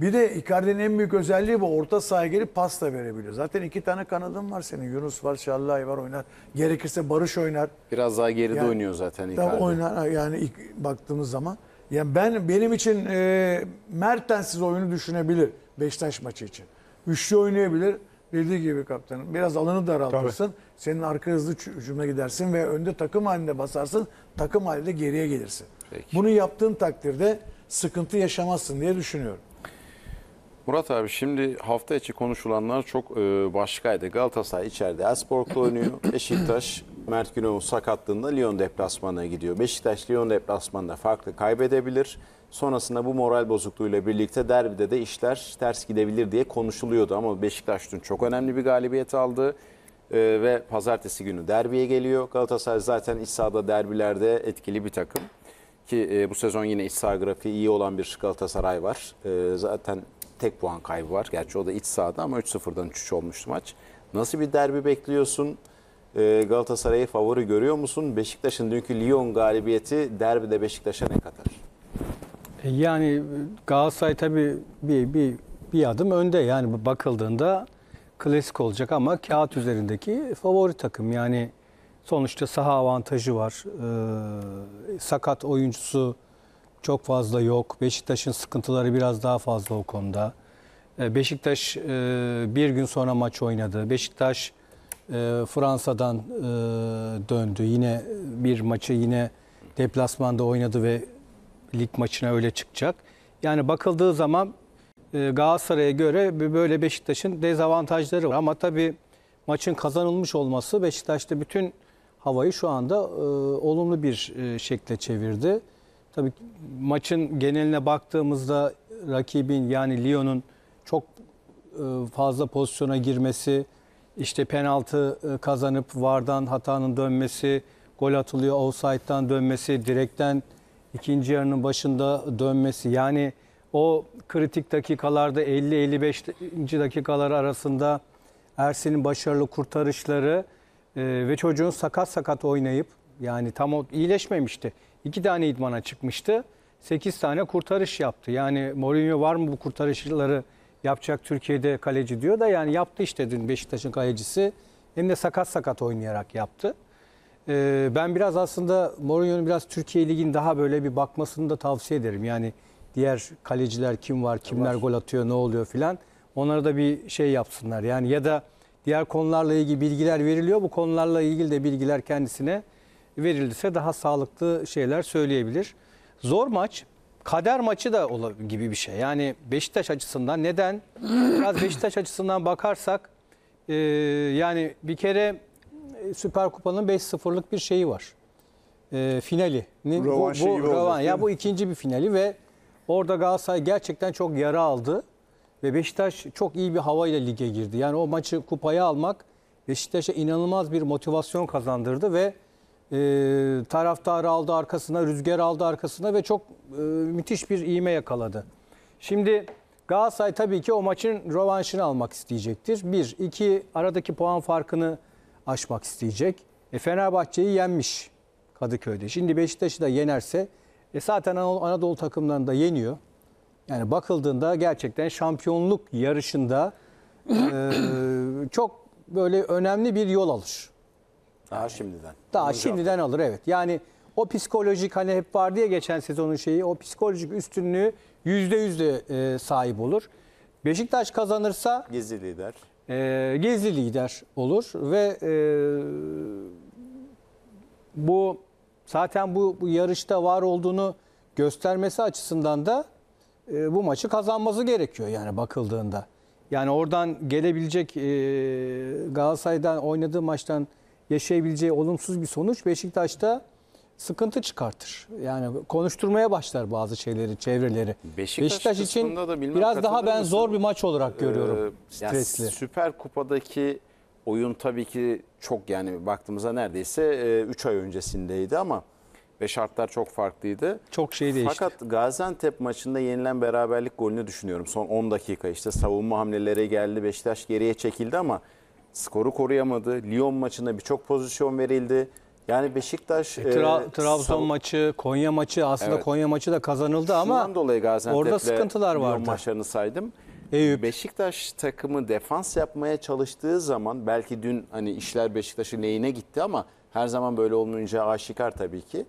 Bir de Icardi'nin en büyük özelliği bu, orta sahaya gelip pas da verebilir. Zaten iki tane kanadın var senin. Yunus var, Şallay var, oynar. Gerekirse Barış oynar. Biraz daha geride yani, oynuyor zaten Icardi. Oynar yani ilk baktığımız zaman. Yani ben benim için e, Mertens'siz oyunu düşünebilir Beşiktaş maçı için. Üçlü oynayabilir. Dediği gibi kaptanım. Biraz alanı daraltırsın. Tabii. Senin arka hızlı hücuma gidersin ve önde takım halinde basarsın. Takım halinde geriye gelirsin. Peki. Bunu yaptığın takdirde sıkıntı yaşamazsın diye düşünüyorum. Murat abi, şimdi hafta içi konuşulanlar çok başkaydı. Galatasaray içeride Esport'la oynuyor. Beşiktaş, Mert Günok'un sakatlığında Lyon deplasmanına gidiyor. Beşiktaş Lyon deplasmanında farklı kaybedebilir. Sonrasında bu moral bozukluğuyla birlikte derbide de işler ters gidebilir diye konuşuluyordu. Ama Beşiktaş dün çok önemli bir galibiyet aldı. Ee, ve pazartesi günü derbiye geliyor. Galatasaray zaten iç sahada derbilerde etkili bir takım. Ki e, bu sezon yine iç saha grafiği iyi olan bir Galatasaray var. E, zaten tek puan kaybı var. Gerçi o da iç sahada ama üç sıfırdan üç üç olmuştu maç. Nasıl bir derbi bekliyorsun? E, Galatasaray'ı favori görüyor musun? Beşiktaş'ın dünkü Lyon galibiyeti derbide Beşiktaş'a ne kadar? Yani Galatasaray tabii bir, bir, bir adım önde. Yani bakıldığında klasik olacak ama kağıt üzerindeki favori takım. Yani sonuçta saha avantajı var. Ee, sakat oyuncusu çok fazla yok. Beşiktaş'ın sıkıntıları biraz daha fazla o konuda. Ee, Beşiktaş e, bir gün sonra maç oynadı. Beşiktaş e, Fransa'dan e, döndü. Yine bir maçı yine deplasmanda oynadı ve lig maçına öyle çıkacak. Yani bakıldığı zaman Galatasaray'a göre böyle Beşiktaş'ın dezavantajları var. Ama tabii maçın kazanılmış olması Beşiktaş'ta bütün havayı şu anda e, olumlu bir şekle çevirdi. Tabii maçın geneline baktığımızda rakibin yani Lyon'un çok e, fazla pozisyona girmesi, işte penaltı e, kazanıp VAR'dan hatanın dönmesi, gol atılıyor ofsayttan dönmesi, direkten İkinci yarının başında dönmesi, yani o kritik dakikalarda elli elli beş dakikalar arasında Ersin'in başarılı kurtarışları e, ve çocuğun sakat sakat oynayıp yani tam o iyileşmemişti. İki tane idmana çıkmıştı. Sekiz tane kurtarış yaptı. Yani Mourinho var mı bu kurtarışları yapacak Türkiye'de kaleci diyor da yani yaptı işte dün Beşiktaş'ın kalecisi. Hem de sakat sakat oynayarak yaptı. Ben biraz aslında Mourinho'nun biraz Türkiye Ligi'nin daha böyle bir bakmasını da tavsiye ederim. Yani diğer kaleciler kim var, kimler gol atıyor, ne oluyor filan. Onlara da bir şey yapsınlar. Yani ya da diğer konularla ilgili bilgiler veriliyor. Bu konularla ilgili de bilgiler kendisine verilirse daha sağlıklı şeyler söyleyebilir. Zor maç, kader maçı da gibi bir şey. Yani Beşiktaş açısından neden? Biraz Beşiktaş açısından bakarsak yani bir kere Süper Kupa'nın beş sıfırlık bir şeyi var. E, finali. Bu, bu, olacak, ya bu ikinci bir finali ve orada Galatasaray gerçekten çok yara aldı. Ve Beşiktaş çok iyi bir havayla lige girdi. Yani o maçı kupaya almak Beşiktaş'a inanılmaz bir motivasyon kazandırdı ve e, taraftarı aldı arkasına, rüzgar aldı arkasına ve çok e, müthiş bir iğme yakaladı. Şimdi Galatasaray tabii ki o maçın rövanşını almak isteyecektir. Bir, iki aradaki puan farkını aşmak isteyecek. E Fenerbahçe'yi yenmiş Kadıköy'de. Şimdi Beşiktaş'ı da yenerse e zaten Anadolu takımlarını da yeniyor. Yani bakıldığında gerçekten şampiyonluk yarışında e, çok böyle önemli bir yol alır. Daha şimdiden. Daha şimdiden alır evet. Yani o psikolojik hani hep vardı ya geçen sezonun şeyi o psikolojik üstünlüğü yüzde yüzde sahip olur. Beşiktaş kazanırsa gizli lider. E, gizli lider olur ve e, bu zaten bu, bu yarışta var olduğunu göstermesi açısından da e, bu maçı kazanması gerekiyor yani bakıldığında. Yani oradan gelebilecek e, Galatasaray'dan oynadığı maçtan yaşayabileceği olumsuz bir sonuç Beşiktaş'ta sıkıntı çıkartır. Yani konuşturmaya başlar bazı şeyleri, çevreleri. Beşiktaş, Beşiktaş için da biraz daha ben mısın? zor bir maç olarak görüyorum. Ee, stresli. Yani Süper Kupa'daki oyun tabii ki çok, yani baktığımızda neredeyse üç ay öncesindeydi ama ve şartlar çok farklıydı. Çok şey değişti. Fakat Gaziantep maçında yenilen beraberlik golünü düşünüyorum. Son on dakika işte savunma hamleleri geldi. Beşiktaş geriye çekildi ama skoru koruyamadı. Lyon maçında birçok pozisyon verildi. Yani Beşiktaş... E, Tra e, Trabzon maçı, Konya maçı, aslında evet. Konya maçı da kazanıldı ama... Şundan dolayı orada sıkıntılar vardı. Lyon maçlarını saydım. Eyüp. Beşiktaş takımı defans yapmaya çalıştığı zaman, belki dün hani işler Beşiktaş'ın lehine gitti ama her zaman böyle olmayınca aşikar tabii ki.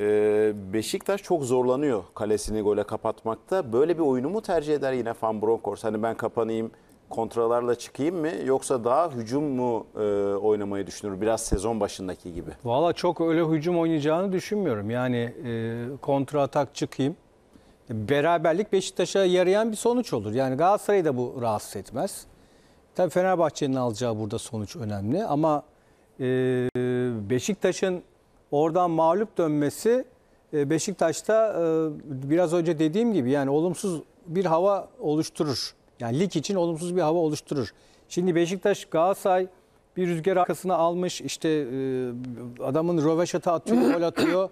Ee, Beşiktaş çok zorlanıyor kalesini gole kapatmakta. Böyle bir oyunu mu tercih eder yine Van Bronckhorst? Hani ben kapanayım, kontralarla çıkayım mı? Yoksa daha hücum mu e, oynamayı düşünür? Biraz sezon başındaki gibi. Valla çok öyle hücum oynayacağını düşünmüyorum. Yani e, kontra atak çıkayım. Beraberlik Beşiktaş'a yarayan bir sonuç olur. Yani Galatasaray'ı da bu rahatsız etmez. Tabii Fenerbahçe'nin alacağı burada sonuç önemli. Ama e, Beşiktaş'ın oradan mağlup dönmesi e, Beşiktaş'ta e, biraz önce dediğim gibi yani olumsuz bir hava oluşturur. Yani lig için olumsuz bir hava oluşturur. Şimdi Beşiktaş, Galatasaray bir rüzgar arkasına almış. İşte e, adamın röveşata atıyor, gol atıyor.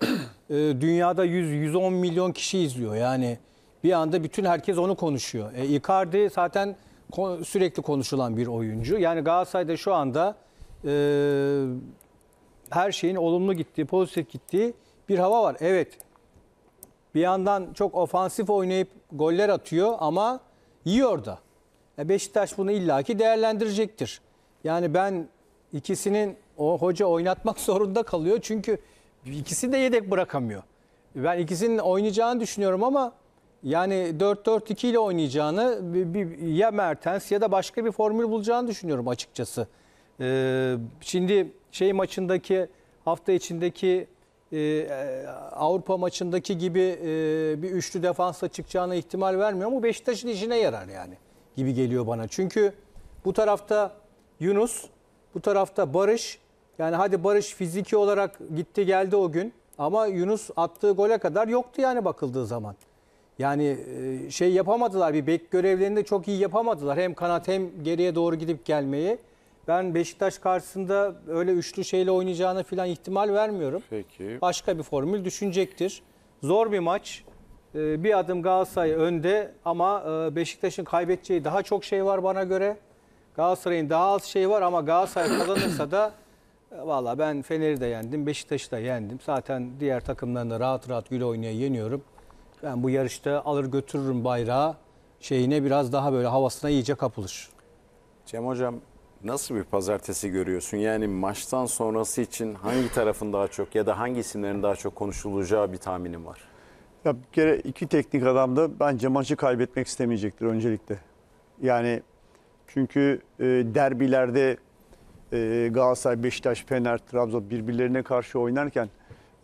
E, dünyada yüz on milyon kişi izliyor. Yani bir anda bütün herkes onu konuşuyor. E, Icardi zaten kon sürekli konuşulan bir oyuncu. Yani Galatasaray'da şu anda e, her şeyin olumlu gittiği, pozitif gittiği bir hava var. Evet, bir yandan çok ofansif oynayıp goller atıyor ama yiyor da. E, Beşiktaş bunu illaki değerlendirecektir. Yani ben ikisinin o hoca oynatmak zorunda kalıyor. Çünkü ikisi de yedek bırakamıyor. Ben ikisinin oynayacağını düşünüyorum ama yani dört dört iki ile oynayacağını, ya Mertens ya da başka bir formül bulacağını düşünüyorum açıkçası. Ee, şimdi şey maçındaki, hafta içindeki e, Avrupa maçındaki gibi e, bir üçlü defansa çıkacağına ihtimal vermiyor ama Beşiktaş'ın işine yarar yani gibi geliyor bana. Çünkü bu tarafta Yunus, bu tarafta Barış. Yani hadi Barış fiziki olarak gitti geldi o gün. Ama Yunus attığı gole kadar yoktu yani bakıldığı zaman. Yani şey yapamadılar, bir bek görevlerini de çok iyi yapamadılar. Hem kanat hem geriye doğru gidip gelmeyi. Ben Beşiktaş karşısında öyle üçlü şeyle oynayacağına falan ihtimal vermiyorum. Peki. Başka bir formül düşünecektir. Zor bir maç. Bir adım Galatasaray önde ama Beşiktaş'ın kaybedeceği daha çok şey var bana göre. Galatasaray'ın daha az şeyi var ama Galatasaray kazanırsa da valla ben Fener'i de yendim, Beşiktaş'ı da yendim. Zaten diğer takımlarını da rahat rahat güle oynaya yeniyorum. Ben bu yarışta alır götürürüm bayrağı şeyine, biraz daha böyle havasına iyice kapılır. Cem Hocam, nasıl bir pazartesi görüyorsun? Yani maçtan sonrası için hangi tarafın daha çok ya da hangi isimlerin daha çok konuşulacağı bir tahminim var. Ya bir kere iki teknik adam da bence maçı kaybetmek istemeyecektir öncelikle. Yani çünkü e, derbilerde e, Galatasaray, Beşiktaş, Fener, Trabzon birbirlerine karşı oynarken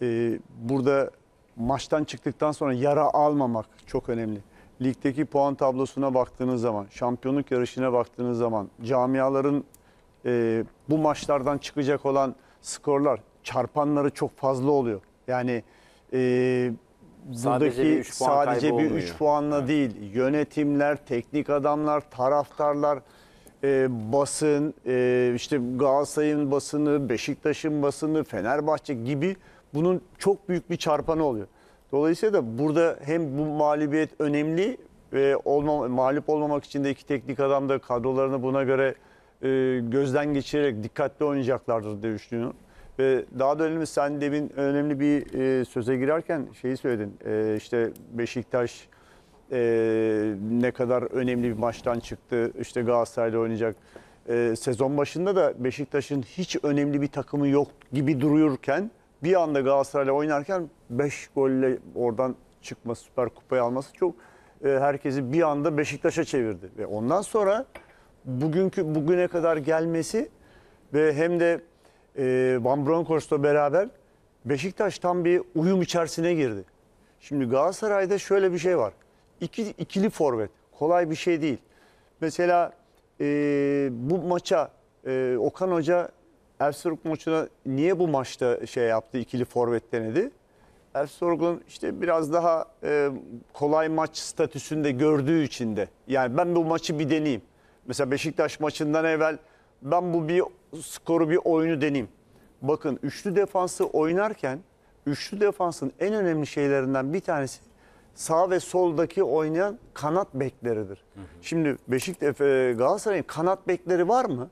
e, burada maçtan çıktıktan sonra yara almamak çok önemli. Ligdeki puan tablosuna baktığınız zaman, şampiyonluk yarışına baktığınız zaman camiaların e, bu maçlardan çıkacak olan skorlar, çarpanları çok fazla oluyor. Yani e, buradaki sadece bir üç puanla evet. değil, yönetimler, teknik adamlar, taraftarlar, e, basın, e, işte Galatasaray'ın basını, Beşiktaş'ın basını, Fenerbahçe gibi bunun çok büyük bir çarpanı oluyor. Dolayısıyla da burada hem bu mağlubiyet önemli ve olma, mağlup olmamak için de iki teknik adam da kadrolarını buna göre e, gözden geçirerek dikkatli oynayacaklardır diye düşünüyorum. Ve daha da önemli, sen demin önemli bir e, söze girerken şeyi söyledin. E, işte Beşiktaş e, ne kadar önemli bir maçtan çıktı. İşte Galatasaray'la oynayacak. E, sezon başında da Beşiktaş'ın hiç önemli bir takımı yok gibi duruyorken bir anda Galatasaray'la oynarken beş golle oradan çıkması, Süper Kupayı alması çok e, herkesi bir anda Beşiktaş'a çevirdi. Ve ondan sonra bugünkü bugüne kadar gelmesi ve hem de Van Bronckhorst'la beraber Beşiktaş tam bir uyum içerisine girdi. Şimdi Galatasaray'da şöyle bir şey var. İki, ikili forvet. Kolay bir şey değil. Mesela e, bu maça e, Okan Hoca Erzurum maçına niye bu maçta şey yaptı, ikili forvet denedi? Erzurum işte biraz daha e, kolay maç statüsünde gördüğü için de. Yani ben bu maçı bir deneyeyim. Mesela Beşiktaş maçından evvel ben bu bir skoru, bir oyunu deneyeyim. Bakın üçlü defansı oynarken üçlü defansın en önemli şeylerinden bir tanesi sağ ve soldaki oynayan kanat bekleridir. Hı hı. Şimdi Beşiktaş, Galatasaray'ın kanat bekleri var mı?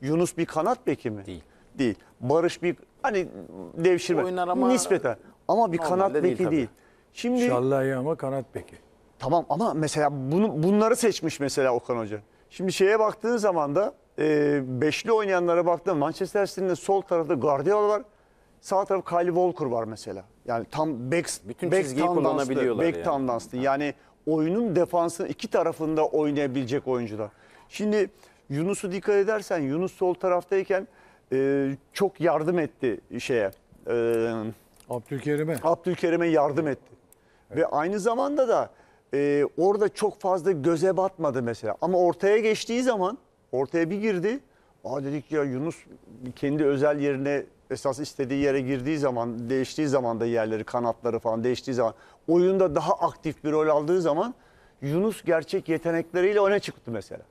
Yunus bir kanat beki mi? Değil. Değil. Barış bir hani devşirme ama, nispeten ama bir kanat beki değil. değil. Şimdi inşallah ama kanat beki. Tamam ama mesela bunu, bunları seçmiş mesela Okan Hoca. Şimdi şeye baktığın zaman da e, beşli oynayanlara baktığın Manchester City'nin sol tarafta Guardiola var. Sağ taraf Kyle Walker var mesela. Yani tam back, bütün back çizgiyi kullanabiliyorlar. Back yani. Tandanslı. Yani oyunun defansının iki tarafında oynayabilecek oyuncular. Şimdi Yunus'u dikkat edersen Yunus sol taraftayken e, çok yardım etti şeye. E, Abdülkerim'e. Abdülkerim'e yardım etti. Evet. Ve aynı zamanda da e, orada çok fazla göze batmadı mesela. Ama ortaya geçtiği zaman ortaya bir girdi. Aa dedik ya Yunus kendi özel yerine esas istediği yere girdiği zaman, değiştiği zaman da yerleri, kanatları falan değiştiği zaman, oyunda daha aktif bir rol aldığı zaman Yunus gerçek yetenekleriyle öne çıktı mesela.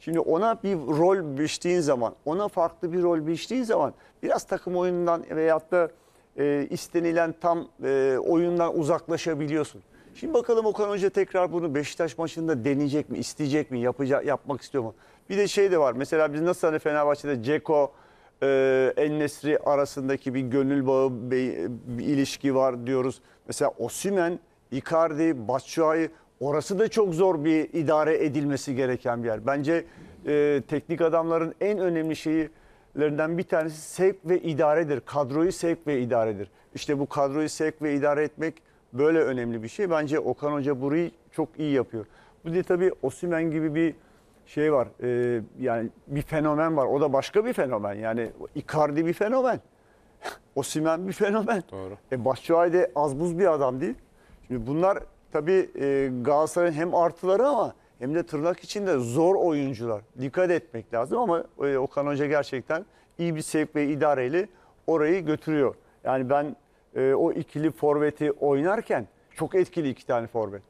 Şimdi ona bir rol biçtiğin zaman, ona farklı bir rol biçtiğin zaman biraz takım oyunundan veyahut da e, istenilen tam e, oyundan uzaklaşabiliyorsun. Şimdi bakalım Okan Hoca tekrar bunu Beşiktaş maçında deneyecek mi, isteyecek mi, yapacak, yapmak istiyor mu? Bir de şey de var. Mesela biz nasıl hani Fenerbahçe'de Ceko, Ee, En-Nesyri arasındaki bir gönül bağı, bir, bir ilişki var diyoruz. Mesela Osimhen, Icardi, Batshuayi, orası da çok zor bir idare edilmesi gereken bir yer. Bence e, teknik adamların en önemli şeylerinden bir tanesi sevk ve idaredir. Kadroyu sevk ve idaredir. İşte bu kadroyu sevk ve idare etmek böyle önemli bir şey. Bence Okan Hoca burayı çok iyi yapıyor. Bu de tabii Osimhen gibi bir şey var, e, yani bir fenomen var. O da başka bir fenomen. Yani Icardi bir fenomen. Osimhen bir fenomen. Doğru. E, Başakşehir de az buz bir adam değil. Şimdi bunlar tabii e, Galatasaray'ın hem artıları ama hem de tırnak içinde zor oyuncular. Dikkat etmek lazım ama e, Okan Hoca gerçekten iyi bir sevk ve idareyle orayı götürüyor. Yani ben e, o ikili forveti oynarken çok etkili iki tane forvet.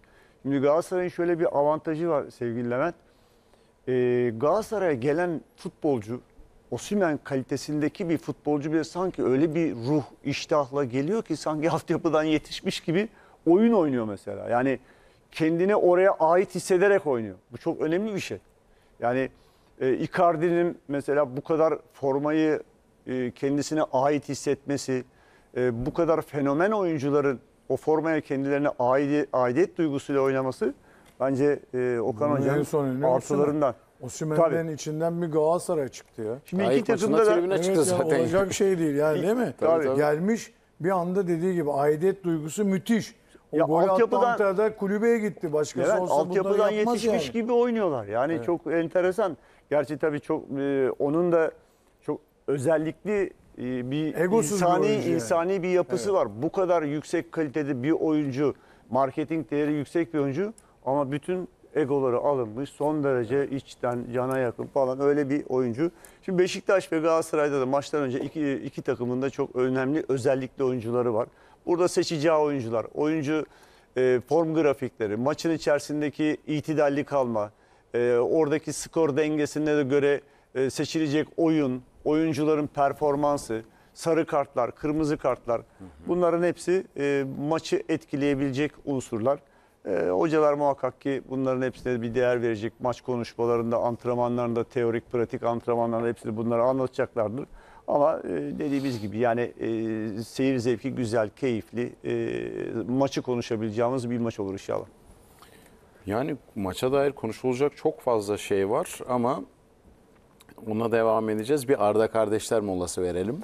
Şimdi Galatasaray'ın şöyle bir avantajı var sevgili Levent. Ee, Galatasaray'a gelen futbolcu, Osimhen kalitesindeki bir futbolcu bile sanki öyle bir ruh, iştahla geliyor ki sanki altyapıdan yetişmiş gibi oyun oynuyor mesela. Yani kendini oraya ait hissederek oynuyor. Bu çok önemli bir şey. Yani e, Icardi'nin mesela bu kadar formayı e, kendisine ait hissetmesi, e, bu kadar fenomen oyuncuların o formaya kendilerine aidi, aidiyet duygusuyla oynaması... Bence e, Okan Hoca'nın artılarından. Osimhen'in içinden bir Galatasaray çıktı ya. Şimdi ya iki takımda da evet çıktı zaten. Olacak şey değil yani, değil mi? Tabii, tabii. Gelmiş bir anda dediği gibi aidiyet duygusu müthiş. O ya, gol attığında kulübeye gitti. Başkası evet, olsa altyapıdan yetişmiş yani gibi oynuyorlar. Yani evet, çok enteresan. Gerçi tabii çok e, onun da çok özellikli e, bir egosuz insani bir insani yani bir yapısı evet var. Bu kadar yüksek kalitede bir oyuncu, marketing değeri yüksek bir oyuncu. Ama bütün egoları alınmış, son derece içten cana yakın falan öyle bir oyuncu. Şimdi Beşiktaş ve Galatasaray'da da maçtan önce iki, iki takımın da çok önemli özellikli oyuncuları var. Burada seçeceği oyuncular, oyuncu e, form grafikleri, maçın içerisindeki itidalli kalma, e, oradaki skor dengesine de göre e, seçilecek oyun, oyuncuların performansı, sarı kartlar, kırmızı kartlar, bunların hepsi e, maçı etkileyebilecek unsurlar. E, hocalar muhakkak ki bunların hepsine bir değer verecek. Maç konuşmalarında, antrenmanlarında, teorik, pratik antrenmanlarında hepsini bunları anlatacaklardır. Ama e, dediğimiz gibi yani e, seyir zevki güzel, keyifli, e, maçı konuşabileceğimiz bir maç olur inşallah. Yani maça dair konuşulacak çok fazla şey var ama ona devam edeceğiz. Bir Arda Kardeşler molası verelim.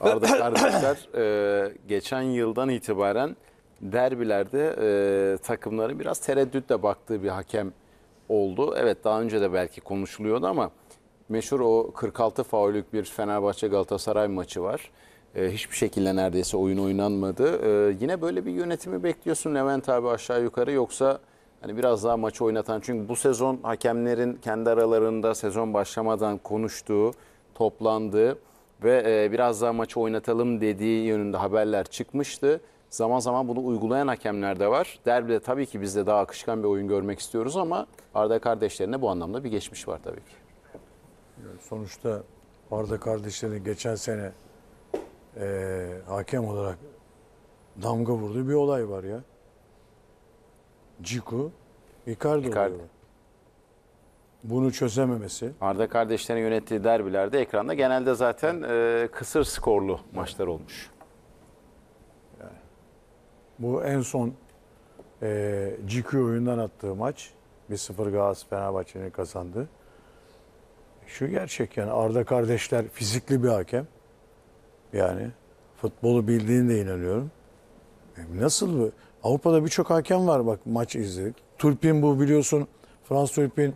Arda Kardeşler e, geçen yıldan itibaren derbilerde e, takımların biraz tereddütle baktığı bir hakem oldu. Evet, daha önce de belki konuşuluyordu ama meşhur o kırk altı faulük bir Fenerbahçe Galatasaray maçı var. Hiçbir şekilde neredeyse oyun oynanmadı. Yine böyle bir yönetimi bekliyorsun Levent abi aşağı yukarı, yoksa hani biraz daha maçı oynatan, çünkü bu sezon hakemlerin kendi aralarında sezon başlamadan konuştuğu, toplandığı ve biraz daha maçı oynatalım dediği yönünde haberler çıkmıştı. Zaman zaman bunu uygulayan hakemler de var. Derbide tabii ki biz de daha akışkan bir oyun görmek istiyoruz ama Arda kardeşlerine bu anlamda bir geçmiş var tabii ki. Sonuçta Arda kardeşlerin geçen sene e, hakem olarak damga vurduğu bir olay var ya. Ceko, Icardi, Icardi. Bunu çözememesi. Arda kardeşlerin yönettiği derbilerde ekranda genelde zaten e, kısır skorlu maçlar olmuş. Yani. Bu en son e, Ceko oyundan attığı maç. bir sıfır Galatasaray Fenerbahçe'nin kazandığı. Şu gerçek yani, Arda kardeşler fizikli bir hakem. Yani futbolu bildiğine de inanıyorum. Nasıl bu? Avrupa'da birçok hakem var, bak maç izledik. Turpin, bu biliyorsun, Frans Turpin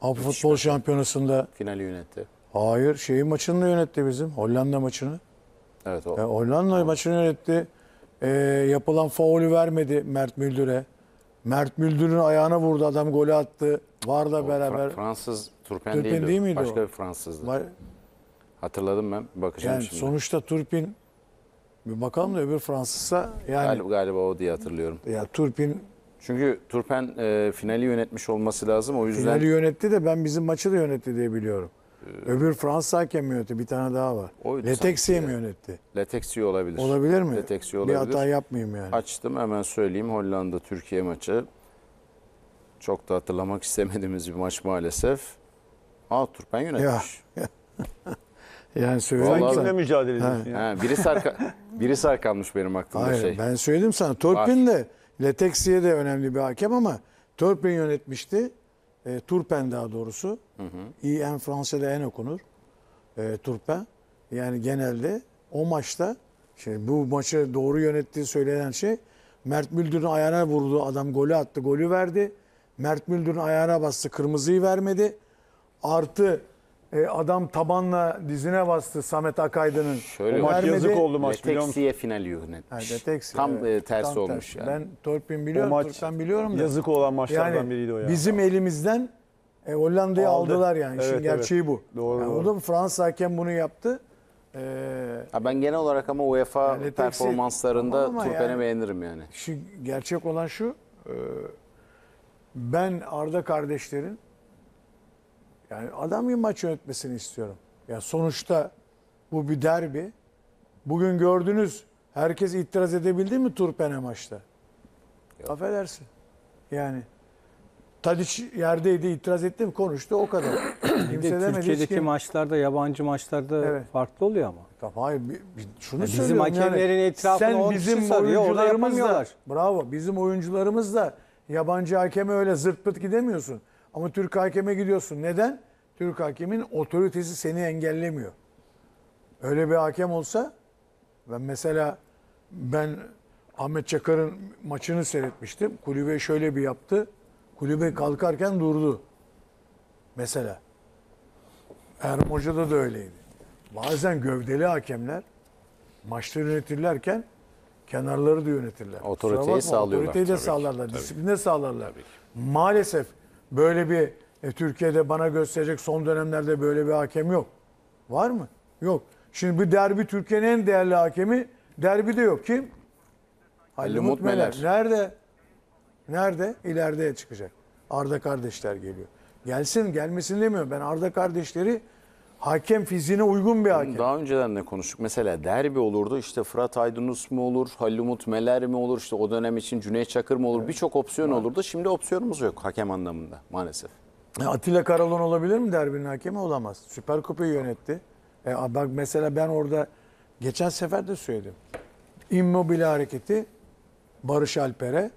Avrupa Müthiş Futbol maçı. Şampiyonası'nda finali yönetti. Hayır, şeyin maçını da yönetti bizim. Hollanda maçını. Evet o. Yani Hollanda o. maçını yönetti. Ee, yapılan faulü vermedi Mert Müldür'e. Mert Müldür'ün ayağına vurdu, adam golü attı. Var'la beraber. Fransız Turpin, Turpin değildi, değil miydi başka o? Bir Fransızdı. Var. Hatırladım ben. Bakacağım yani şimdi. Sonuçta Turpin, bir bakalım da öbür Fransızsa yani. Galiba, galiba o diye hatırlıyorum. Ya Turpin. Çünkü Turpin e, finali yönetmiş olması lazım, o yüzden. Finali yönetti de ben bizim maçı da yönetti diye biliyorum. Ee, öbür Fransız hakem mi yönetti? Bir tane daha var. Letexi'ye mi yönetti? Letexi'ye olabilir. Olabilir mi? Letexi'ye olabilir. Bir hata yapmayayım yani. Açtım hemen söyleyeyim, Hollanda Türkiye maçı. Çok da hatırlamak istemediğimiz bir maç maalesef. Aa, Turpin yönetmiş. Ya. Yani söylüyorum ki kimle mücadele ediyorsun? Ha. Ha, biri sarka, biri sarkanmış benim aklımda. Hayır, şey. Ben söyledim sana. Turpin de, Letexi'ye de önemli bir hakem ama Turpin yönetmişti. E, Turpin daha doğrusu. Hı hı. İyi, en Fransa'da en okunur. E, Turpin. Yani genelde o maçta, şimdi bu maçı doğru yönettiği söylenen şey, Mert Müldür'ün ayağına vurdu. Adam golü attı. Golü verdi. Mert Müldür'ün ayağına bastı. Kırmızıyı vermedi. Artı adam tabanla dizine bastı Samet Akaydın'ın. Şöyle maç yazık oldu maç, biliyor musun? Letexi'ye finali yönetmiş. Yani Letexi'ye, tam evet, tersi tam olmuş yani. Ben Turpin biliyorum, maç, Turpin biliyorum da. Yazık olan maçlardan yani, biriydi o yani. Bizim elimizden e, Hollanda'yı Aldı. aldılar yani. Evet, İşin gerçeği evet. bu. Doğru, yani doğru. Orada Fransız hakem bunu yaptı. Ee, ha, ben genel olarak ama UEFA yani performanslarında Turpin'i yani, beğenirim yani. Şu, gerçek olan şu. E, ben Arda kardeşlerin yani adam bir maç yönetmesini istiyorum. Yani sonuçta bu bir derbi. Bugün gördünüz, herkes itiraz edebildi mi Turpen'e maçta? Yok. Affedersin. Yani Tadiç yerdeydi, itiraz etti mi, konuştu, o kadar. Türkiye'deki kim... maçlarda, yabancı maçlarda evet. farklı oluyor ama. Tamam, hayır, şunu ya söylüyorum. Bizim hakemlerin yani, etrafını bizim sarıyor, orada yapamıyorlar. Bravo, bizim oyuncularımız da yabancı hakeme öyle zırt pırt gidemiyorsun. Ama Türk hakeme gidiyorsun. Neden? Türk hakemin otoritesi seni engellemiyor. Öyle bir hakem olsa, ben mesela ben Ahmet Çakar'ın maçını seyretmiştim. Kulübe şöyle bir yaptı. Kulübe kalkarken durdu. Mesela. Erman Hoca'da da öyleydi. Bazen gövdeli hakemler maçları yönetirlerken kenarları da yönetirler. Otoriteyi bakma, sağlıyorlar. Otoriteyi de sağlarlar. Disipline sağlarlar. Maalesef böyle bir e, Türkiye'de bana gösterecek son dönemlerde böyle bir hakem yok. Var mı? Yok. Şimdi bir derbi, Türkiye'nin en değerli hakemi derbi de yok. Kim? Halil Umut Meler. Nerede? Nerede? İleride çıkacak. Arda kardeşler geliyor. Gelsin gelmesin demiyorum. Ben Arda kardeşleri hakem fiziğine uygun bir hakem. Daha önceden de konuştuk. Mesela derbi olurdu. İşte Fırat Aydınus mu olur? Halil Umut Meler mi olur? İşte o dönem için Cüneyt Çakır mı olur? Evet. Birçok opsiyon evet. olurdu. Şimdi opsiyonumuz yok hakem anlamında maalesef. Atilla Karalon olabilir mi derbinin hakemi? Olamaz. Süper Kupayı yönetti. E, bak mesela ben orada geçen sefer de söyledim. Immobile hareketi Barış Alper'e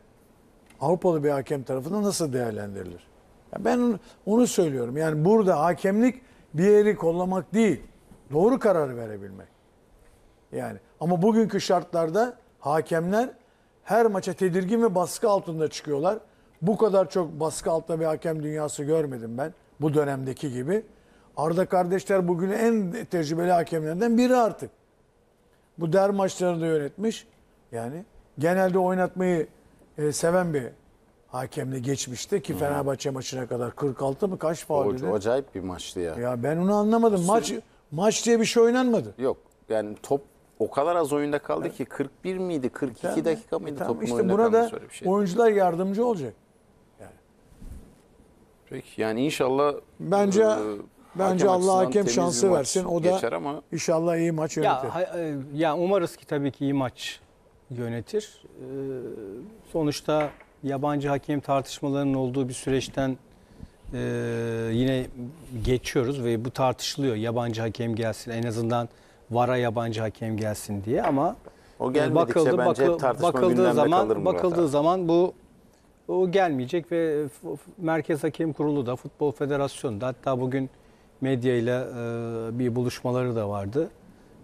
Avrupalı bir hakem tarafından nasıl değerlendirilir? Ya ben onu, onu söylüyorum. Yani burada hakemlik bir yeri kollamak değil, doğru karar verebilmek. Yani ama bugünkü şartlarda hakemler her maça tedirgin ve baskı altında çıkıyorlar. Bu kadar çok baskı altında bir hakem dünyası görmedim ben bu dönemdeki gibi. Arda kardeşler bugün en tecrübeli hakemlerden biri artık. Bu der maçlarını da yönetmiş. Yani genelde oynatmayı e, seven bir hakemle geçmişti ki Fenerbahçe hmm. maçına kadar kırk altı mı kaç faulü? O acayip bir maçtı ya. Ya ben onu anlamadım. Sü maç maç diye bir şey oynanmadı. Yok. Yani top o kadar az oyunda kaldı evet. ki kırk bir miydi? kırk iki tamam. dakika mıydı tamam. topun işte oyunda kaldı? İşte burada şey. Oyuncular yardımcı olacak. Yani. Peki yani inşallah bence e, bence hakem Allah hakem şansı versin. O da ama... inşallah iyi maç yönetir. Ya, ya umarız ki tabii ki iyi maç yönetir. Ee, sonuçta yabancı hakem tartışmalarının olduğu bir süreçten e, yine geçiyoruz ve bu tartışılıyor. Yabancı hakem gelsin, en azından VAR'a yabancı hakem gelsin diye, ama o gelmedikçe bakıldı, bence bakı, tartışma bakıldığı zaman bakıldığı zaman bu o gelmeyecek ve Merkez Hakem Kurulu da, Futbol Federasyonu da, hatta bugün medyayla e, bir buluşmaları da vardı.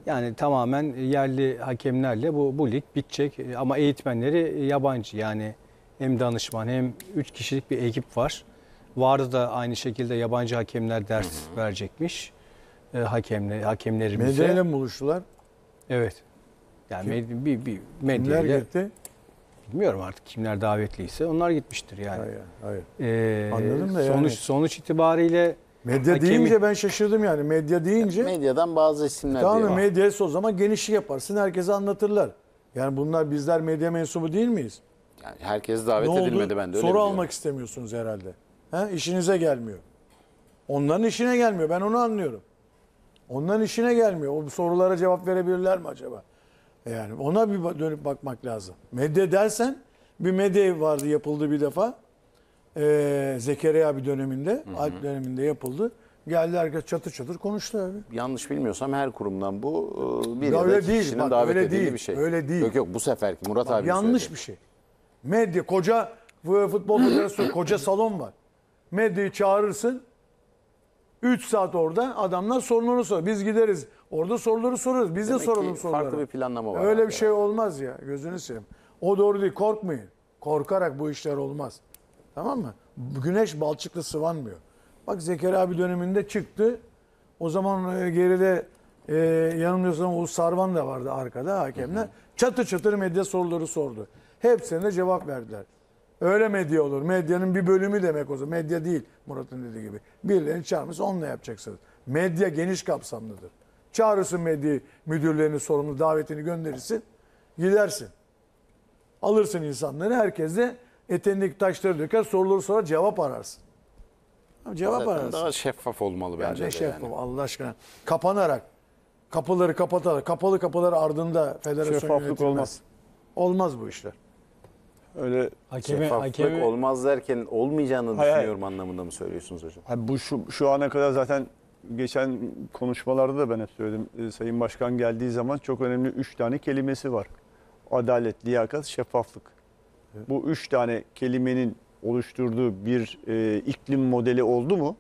Yani tamamen yerli hakemlerle bu, bu lig bitecek ama eğitmenleri yabancı, yani hem danışman hem üç kişilik bir ekip var. VAR'da da aynı şekilde yabancı hakemler ders Hı -hı. verecekmiş e, hakemle, hakemlerimize. Medyayla mı buluştular? Evet. Yani med bir, bir medyayla. Kimler gitti? Bilmiyorum artık kimler davetliyse onlar gitmiştir yani. Hayır, hayır. Ee, Anladım da sonuç, yani. Sonuç itibariyle... Medya hakemi... deyince ben şaşırdım yani. Medya deyince... Medyadan bazı isimler tamam, diye var. Tamam, medyası o zaman genişlik yaparsın, herkese anlatırlar. Yani bunlar bizler medya mensubu değil miyiz? Yani herkes davet edilmedi, ben de öyle soru biliyorum. Almak istemiyorsunuz herhalde. He? İşinize gelmiyor. Onların işine gelmiyor. Ben onu anlıyorum. Onların işine gelmiyor. O sorulara cevap verebilirler mi acaba? Yani ona bir dönüp bakmak lazım. Medya dersen bir medya vardı, yapıldı bir defa. Ee, Zekeriya abi döneminde, hı hı. Alp döneminde yapıldı. Geldi herkes çatır çatır konuştu abi. Yanlış bilmiyorsam her kurumdan bu bir ya ya kişinin bak, davet edildiği değil, bir şey. Öyle değil. Yok yok, bu seferki Murat bak, abi yanlış söyledi. Bir şey. Medya, koca futbol federasyonu, koca salon var. Medyayı çağırırsın, üç saat orada adamlar sorununu sorar. Biz gideriz, orada soruları sorarız. Biz demek de soralım soruları. Farklı bir planlama var. Öyle bir şey olmaz ya, gözünü seveyim. O doğru değil, korkmayın. Korkarak bu işler olmaz. Tamam mı? Güneş balçıklı sıvanmıyor. Bak Zekeriya abi döneminde çıktı. O zaman geride e, yanılmıyorsam Uğuz Sarvan da vardı arkada, hakemler. Hı hı. Çatır çatır medya soruları sordu. Hepsine de cevap verdiler. Öyle medya olur. Medyanın bir bölümü demek o zaman. Medya değil, Murat'ın dediği gibi. Birilerini çağırmışsın, onunla yapacaksınız. Medya geniş kapsamlıdır. Çağırırsın medya müdürlerini, sorumlu davetini gönderirsin. Gidersin. Alırsın insanları. Herkes de etenindeki taşları döker. Soruları sorar, cevap ararsın. Cevap zaten ararsın. Daha şeffaf olmalı bence. Ne şeffaf yani. Allah aşkına. Kapanarak. Kapıları kapatarak. Kapalı kapılar ardında federasyon şeffaflık yönetilmez. Olmaz. Olmaz bu işler. Öyle hakeme, şeffaflık hakeme... olmaz derken olmayacağını hayır, düşünüyorum hayır. anlamında mı söylüyorsunuz hocam? Hayır, bu şu, şu ana kadar zaten geçen konuşmalarda da ben hep söyledim. Ee, Sayın Başkan geldiği zaman çok önemli üç tane kelimesi var. Adalet, liyakat, şeffaflık. Evet. Bu üç tane kelimenin oluşturduğu bir e, iklim modeli oldu mu?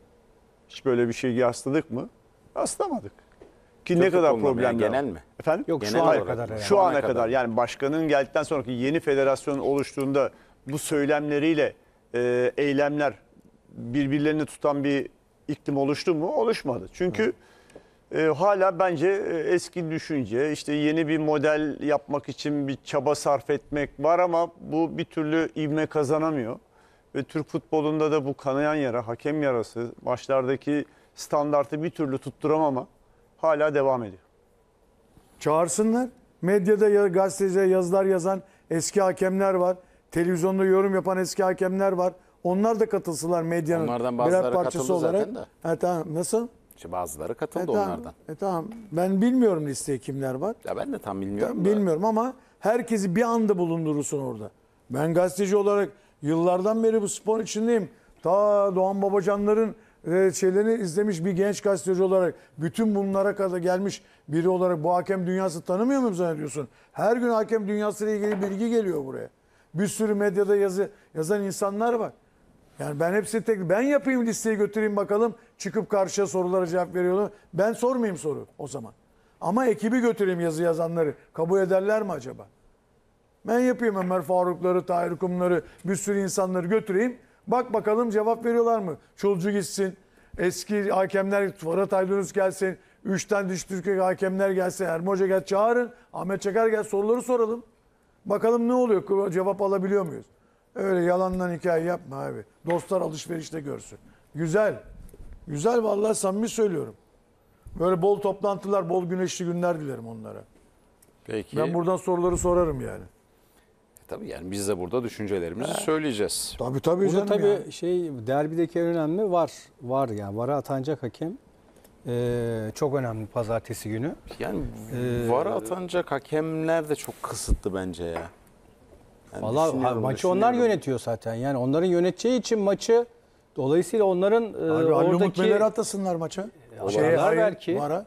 Hiç böyle bir şey yasladık mı? Yaslamadık. Ki çok ne kadar problemler genel mi? Efendim? Yok genel şu ana kadar. Yani. Şu ana, ana kadar. kadar yani başkanın geldikten sonraki yeni federasyon oluştuğunda bu söylemleriyle e, eylemler birbirlerini tutan bir iklim oluştu mu? Oluşmadı. Çünkü e, hala bence eski düşünce, işte yeni bir model yapmak için bir çaba sarf etmek var ama bu bir türlü ivme kazanamıyor. Ve Türk futbolunda da bu kanayan yara, hakem yarası, maçlardaki standartı bir türlü tutturamama hala devam ediyor. Çağırsınlar. Medyada ya, gazeteciler yazılar yazan eski hakemler var. Televizyonda yorum yapan eski hakemler var. Onlar da katılsılar medyanın. Onlardan bazıları katıldı olarak. Zaten de. E, tamam. Nasıl? İşte bazıları katıldı e, tamam. onlardan. E, tamam. Ben bilmiyorum listeye kimler var. Ya ben de tam bilmiyorum. Tam, bilmiyorum ama herkesi bir anda bulundurursun orada. Ben gazeteci olarak yıllardan beri bu spor içindeyim. Ta Doğan Babacanların şeylerini izlemiş bir genç gazeteci olarak, bütün bunlara kadar gelmiş biri olarak bu hakem dünyası tanımıyor muyum zannediyorsun? Her gün hakem dünyası ile ilgili bilgi geliyor buraya. Bir sürü medyada yazı yazan insanlar var. Yani ben hepsi tek ben yapayım listeyi götüreyim bakalım çıkıp karşıya sorulara cevap veriyorlar. Ben sormayayım soru o zaman. Ama ekibi götüreyim yazı yazanları. Kabul ederler mi acaba? Ben yapayım Ömer Farukları, Tahir Kumları, bir sürü insanları götüreyim. Bak bakalım cevap veriyorlar mı? Çulcu gitsin, eski hakemler Fırat Aydınus gelsin, Üç tane dış Türkiye hakemler gelse, Ermo Hoca gel çağırın, Ahmet Çakar gel, soruları soralım. Bakalım ne oluyor, cevap alabiliyor muyuz? Öyle yalandan hikaye yapma abi. Dostlar alışverişte görsün. Güzel. Güzel, vallahi samimi söylüyorum. Böyle bol toplantılar, bol güneşli günler dilerim onlara. Peki. Ben buradan soruları sorarım yani. E tabii yani biz de burada düşüncelerimizi He. söyleyeceğiz. Tabii tabii. Burada tabii yani. şey derbideki önemli var. Var yani. VAR'a atanacak hakem. Ee, çok önemli pazartesi günü. Yani ee, VAR'a atanacak hakemler de çok kısıtlı bence ya. Yani Valla maçı onlar yönetiyor zaten. Yani onların yöneteceği için maçı, dolayısıyla onların Abi, e, oradaki... Abi atasınlar maça. E, şey, hayır, belki. VAR'a.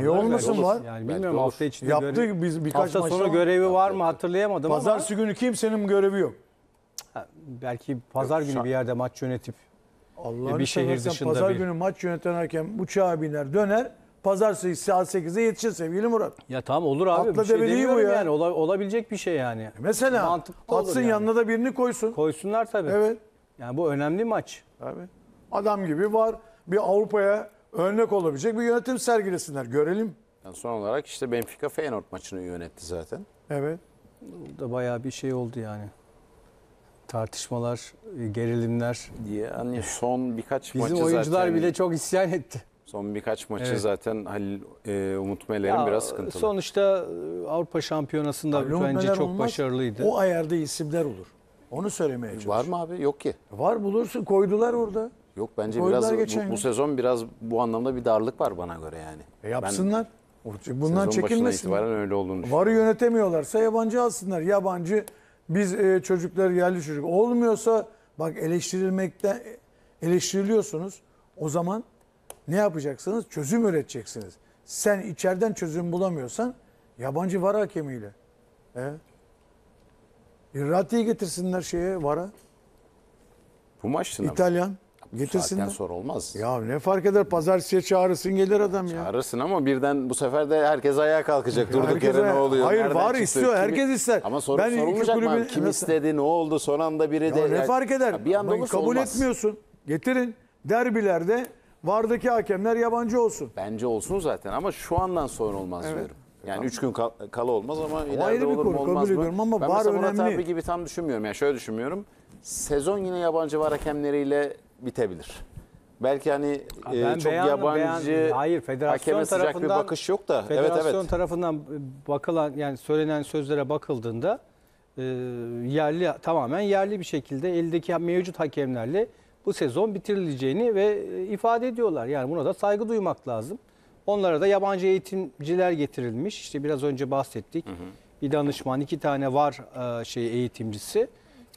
İyi olmasın var. Yani bilmiyorum hafta içinde yaptığı görev... biz birkaç hafta sonra görevi var mı hatırlayamadım Pazartesi ama. Pazartesi günü kimsenin görevi yok. Ha, belki pazar yok, günü şan. bir yerde maç yönetip Allah'ın bir şehir dışında pazar bir... günü maç yöneten hakem uçağa biner döner. Pazartesi saat sekize yetişir sevgili Murat. Ya tamam olur abi. Atla bir şey demiyorum bu ya. Yani. Ola, olabilecek bir şey yani. Mesela mantıklı atsın yani. Yanına da birini koysun. Koysunlar tabii. Evet. Yani bu önemli maç. Tabii. Adam gibi var. Bir Avrupa'ya örnek olabilecek bir yönetim sergilesinler. Görelim. Yani son olarak işte Benfica Feyenoord maçını yönetti zaten. Evet. Bu da bayağı bir şey oldu yani. Tartışmalar, gerilimler. Yani son birkaç maçı zaten. Bizim oyuncular bile çok isyan etti. Son birkaç maçı evet. zaten Halil e, Umut Meler'in ya, biraz sıkıntılı. Sonuçta Avrupa Şampiyonası'nda abi, bence çok olmaz. başarılıydı. O ayarda isimler olur. Onu söylemeye çalışıyorum. Var mı abi? Yok ki. Var bulursun. Koydular orada. Yok bence koydular biraz bu, bu sezon biraz bu anlamda bir darlık var bana göre yani. E yapsınlar. Ben, bundan çekinmesin. öyle olduğunu VAR'ı yönetemiyorlarsa yabancı alsınlar. Yabancı biz e, çocuklar yerli çocuk olmuyorsa bak eleştirilmekten eleştiriliyorsunuz. O zaman ne yapacaksınız? Çözüm üreteceksiniz. Sen içeriden çözüm bulamıyorsan yabancı VAR hakemiyle. E? İrrati'yi getirsinler şeye VAR'a. Bu maçtın İtalyan. Ama. Getirsinler. Zaten soru olmaz. Ya ne fark eder? Pazartesiye çağırırsın gelir adam ya. Çağırırsın ama birden bu sefer de herkes ayağa kalkacak. Durduk yere ayağa... ne oluyor? Hayır VAR istiyor. Kimi... Herkes ister. Ama soru ben sorulmayacak kulübü... mı? Kim istedi? Ne oldu? Son anda biri ya de... Ne fark eder? Ya bir anda olursa kabul olmaz. etmiyorsun. Getirin. Derbilerde VAR'daki hakemler yabancı olsun. Bence olsun zaten ama şu andan sonra olmaz evet. diyorum. Yani üç gün kal, kal olmaz ama ileride olur mu olmaz mı? Ama ben VAR mesela Murat önemli. abi gibi tam düşünmüyorum. Yani şöyle düşünmüyorum. Sezon yine yabancı VAR hakemleriyle bitebilir. Belki hani e, çok beyanlı, yabancı beyanlı. Hayır, federasyon hakeme sıcak bir bakış yok da. Federasyon evet, evet. tarafından bakılan yani söylenen sözlere bakıldığında e, yerli tamamen yerli bir şekilde eldeki mevcut hakemlerle bu sezon bitirileceğini ve ifade ediyorlar. Yani buna da saygı duymak lazım. Onlara da yabancı eğitimciler getirilmiş. İşte biraz önce bahsettik. Hı hı. Bir danışman, iki tane VAR e, şey eğitimcisi.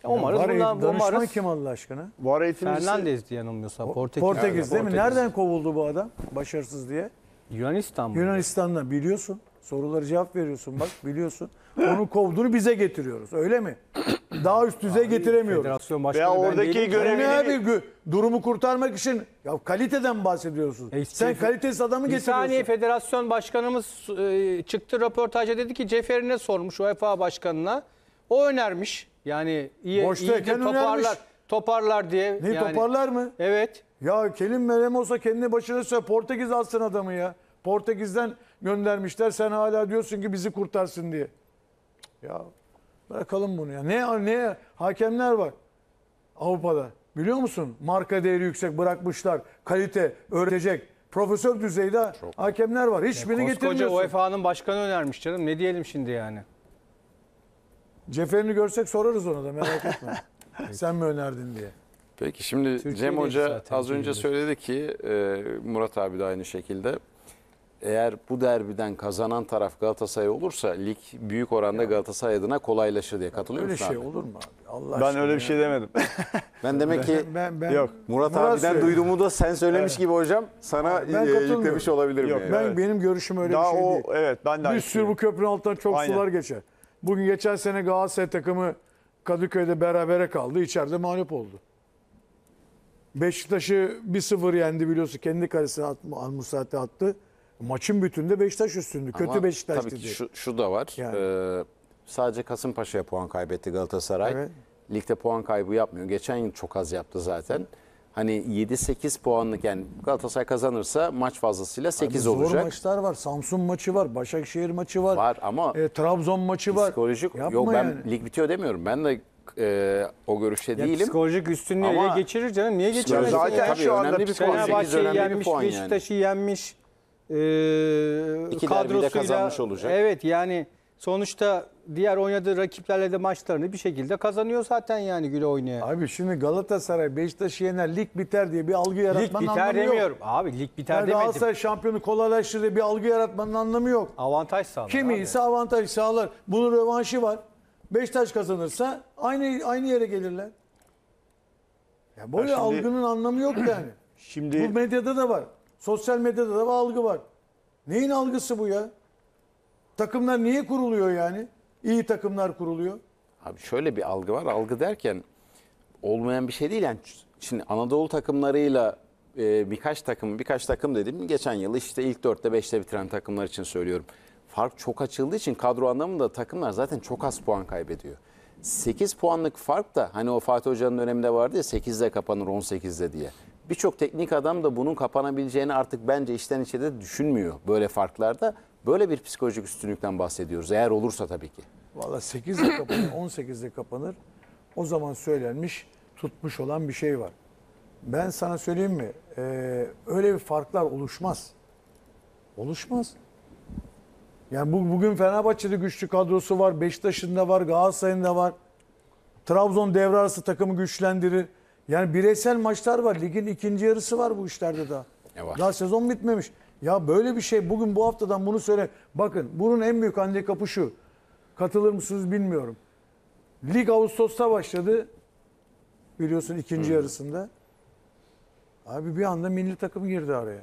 Umarız VAR bundan, danışman umarız, kim Allah aşkına? VAR eğitimcisi. Fernandez diye yanılmıyorsam. Portekiz, Portekiz değil Portekiz. mi? Nereden kovuldu bu adam? Başarısız diye. Yunanistan mı? Yunanistan'dan biliyorsun. Soruları cevap veriyorsun bak biliyorsun. Onu kovduğunu bize getiriyoruz öyle mi? Daha üst düzey Abi, getiremiyoruz. Veya oradaki görevini... Durumu kurtarmak için ya kaliteden bahsediyorsun. E, Sen cef... kalitesiz adamı getiriyorsun. Bir saniye federasyon başkanımız e, çıktı röportajda dedi ki Cefer'ine sormuş UEFA başkanına. O önermiş. Yani iyi, iyi de toparlar, önermiş. toparlar diye. Ne yani, toparlar mı? Evet. Ya Kelim Melem olsa kendini başına söyle. Portekiz alsın adamı ya. Portekiz'den göndermişler. Sen hala diyorsun ki bizi kurtarsın diye. Ya bırakalım bunu ya. Ne ne hakemler var Avrupa'da. Biliyor musun? Marka değeri yüksek bırakmışlar. Kalite öğretecek. Profesör düzeyde Çok. hakemler var. Hiçbirini yani getirmiyorsun. Koskoca U E F A'nın başkanı önermiş canım. Ne diyelim şimdi yani? Ceferini görsek sorarız ona da merak etme. Sen mi önerdin diye. Peki şimdi Türkiye'de Cem Hoca az önce söyledi ki Murat abi de aynı şekilde. Eğer bu derbiden kazanan taraf Galatasaray olursa lig büyük oranda Galatasaray adına kolaylaşır diye katılıyor musun? Öyle şey olur mu abi? Allah ben öyle bir şey demedim. Ben demek ki ben, ben, ben, Yok. Murat, Murat abiden söylüyor. duyduğumu da sen söylemiş evet. gibi hocam sana yüklemiş olabilirim. Yok, yani. ben, evet. Benim görüşüm öyle Daha bir şey o, değil. Evet, ben de bir sürü bu köprünün altından çok Aynen. sular geçer. Bugün geçen sene Galatasaray takımı Kadıköy'de berabere kaldı. İçeride mağlup oldu. Beşiktaş'ı bir sıfır yendi biliyorsun. Kendi kalesine Al-Musat'e attı. Maçın bütününde Beşiktaş üstündü. Kötü Ama Beşiktaş tabii dedi. Tabii ki şu, şu da var. Yani. Ee, sadece Kasımpaşa'ya puan kaybetti Galatasaray. Evet. Ligde puan kaybı yapmıyor. Geçen yıl çok az yaptı zaten. Hani yedi sekiz puanlık, yani Galatasaray kazanırsa maç fazlasıyla sekiz olacak. Zor maçlar var. Samsun maçı var. Başakşehir maçı var. Var ama e, Trabzon maçı var. Psikolojik. Yapma yok, ben yani. Lig bitiyor demiyorum. Ben de e, o görüşte ya değilim. Psikolojik üstünlüğe geçirir canım. Niye geçirmez? Zaten yani şu anda Fenerbahçe'yi yenmiş, Beşiktaş'ı yani. yenmiş. E, İki derbide kazanmış olacak. Evet yani sonuçta diğer oynadığı rakiplerle de maçlarını bir şekilde kazanıyor zaten yani güle oynaya. Abi şimdi Galatasaray Beşiktaş'ı yener, lig biter diye bir algı yaratmanın anlamı yok. Lig biter demiyorum. Abi lig biter yani demedim. Galatasaray şampiyonu kolaylaştırır diye bir algı yaratmanın anlamı yok. Avantaj sağlar. Kim iyiyse avantaj sağlar. Bunun rövanşı var. Beşiktaş kazanırsa aynı aynı yere gelirler. Yani böyle ya şimdi, algının anlamı yok yani. Şimdi bu medyada da var. Sosyal medyada da var, algı var. Neyin algısı bu ya? Takımlar niye kuruluyor yani? İyi takımlar kuruluyor. Abi şöyle bir algı var. Algı derken olmayan bir şey değil. Yani şimdi Anadolu takımlarıyla e, birkaç takım, birkaç takım dedim. Geçen yıl işte ilk dörtte beşte bitiren takımlar için söylüyorum. Fark çok açıldığı için kadro anlamında takımlar zaten çok az puan kaybediyor. sekiz puanlık fark da hani o Fatih Hoca'nın döneminde vardı ya, sekizde kapanır on sekizde diye. Birçok teknik adam da bunun kapanabileceğini artık bence içten içe de düşünmüyor böyle farklarda. Böyle bir psikolojik üstünlükten bahsediyoruz. Eğer olursa tabii ki. Valla sekizde kapanır, on sekizde kapanır. O zaman söylenmiş, tutmuş olan bir şey var. Ben sana söyleyeyim mi? Ee, öyle bir farklar oluşmaz. Oluşmaz. Yani bu, bugün Fenerbahçe'de güçlü kadrosu var. Beşiktaş'ın da var, Galatasaray'ın da var. Trabzon devre arası takımı güçlendirir. Yani bireysel maçlar var. Ligin ikinci yarısı var bu işlerde daha. Var. Daha sezon bitmemiş. Ya böyle bir şey bugün, bu haftadan bunu söyle. Bakın bunun en büyük handikapı şu. Katılır mısınız bilmiyorum. Lig Ağustos'ta başladı. Biliyorsun ikinci hmm. yarısında. Abi bir anda milli takım girdi araya.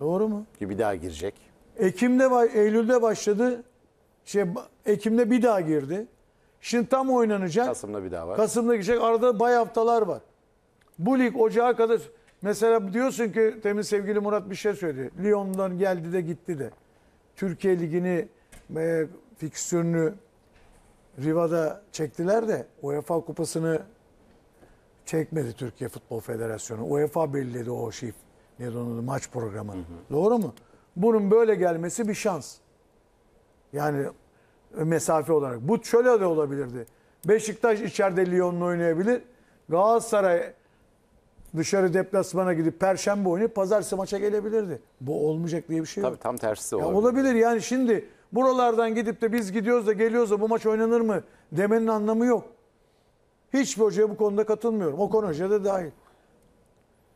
Doğru mu? Ki bir daha girecek. Ekim'de, Eylül'de başladı. Şey, Ekim'de bir daha girdi. Şimdi tam oynanacak. Kasım'da bir daha var. Kasım'da girecek. Arada bay haftalar var. Bu lig ocağa kadar... Mesela diyorsun ki, temin sevgili Murat bir şey söyledi. Lyon'dan geldi de gitti de. Türkiye Ligi'ni e, fikstürünü Riva'da çektiler de UEFA Kupası'nı çekmedi Türkiye Futbol Federasyonu. UEFA belirledi o şey, ne donandı, maç programını. Hı hı. Doğru mu? Bunun böyle gelmesi bir şans. Yani mesafe olarak. Bu şöyle de olabilirdi. Beşiktaş içeride Lyon'la oynayabilir. Galatasaray dışarı deplasmana gidip perşembe oynayıp pazartesi maça gelebilirdi. Bu olmayacak diye bir şey yok. Tabii tam tersi olabilir. Ya olabilir yani, şimdi buralardan gidip de biz gidiyoruz da geliyoruz da bu maç oynanır mı demenin anlamı yok. Hiçbir hocaya bu konuda katılmıyorum. Okan Hoca da dahil.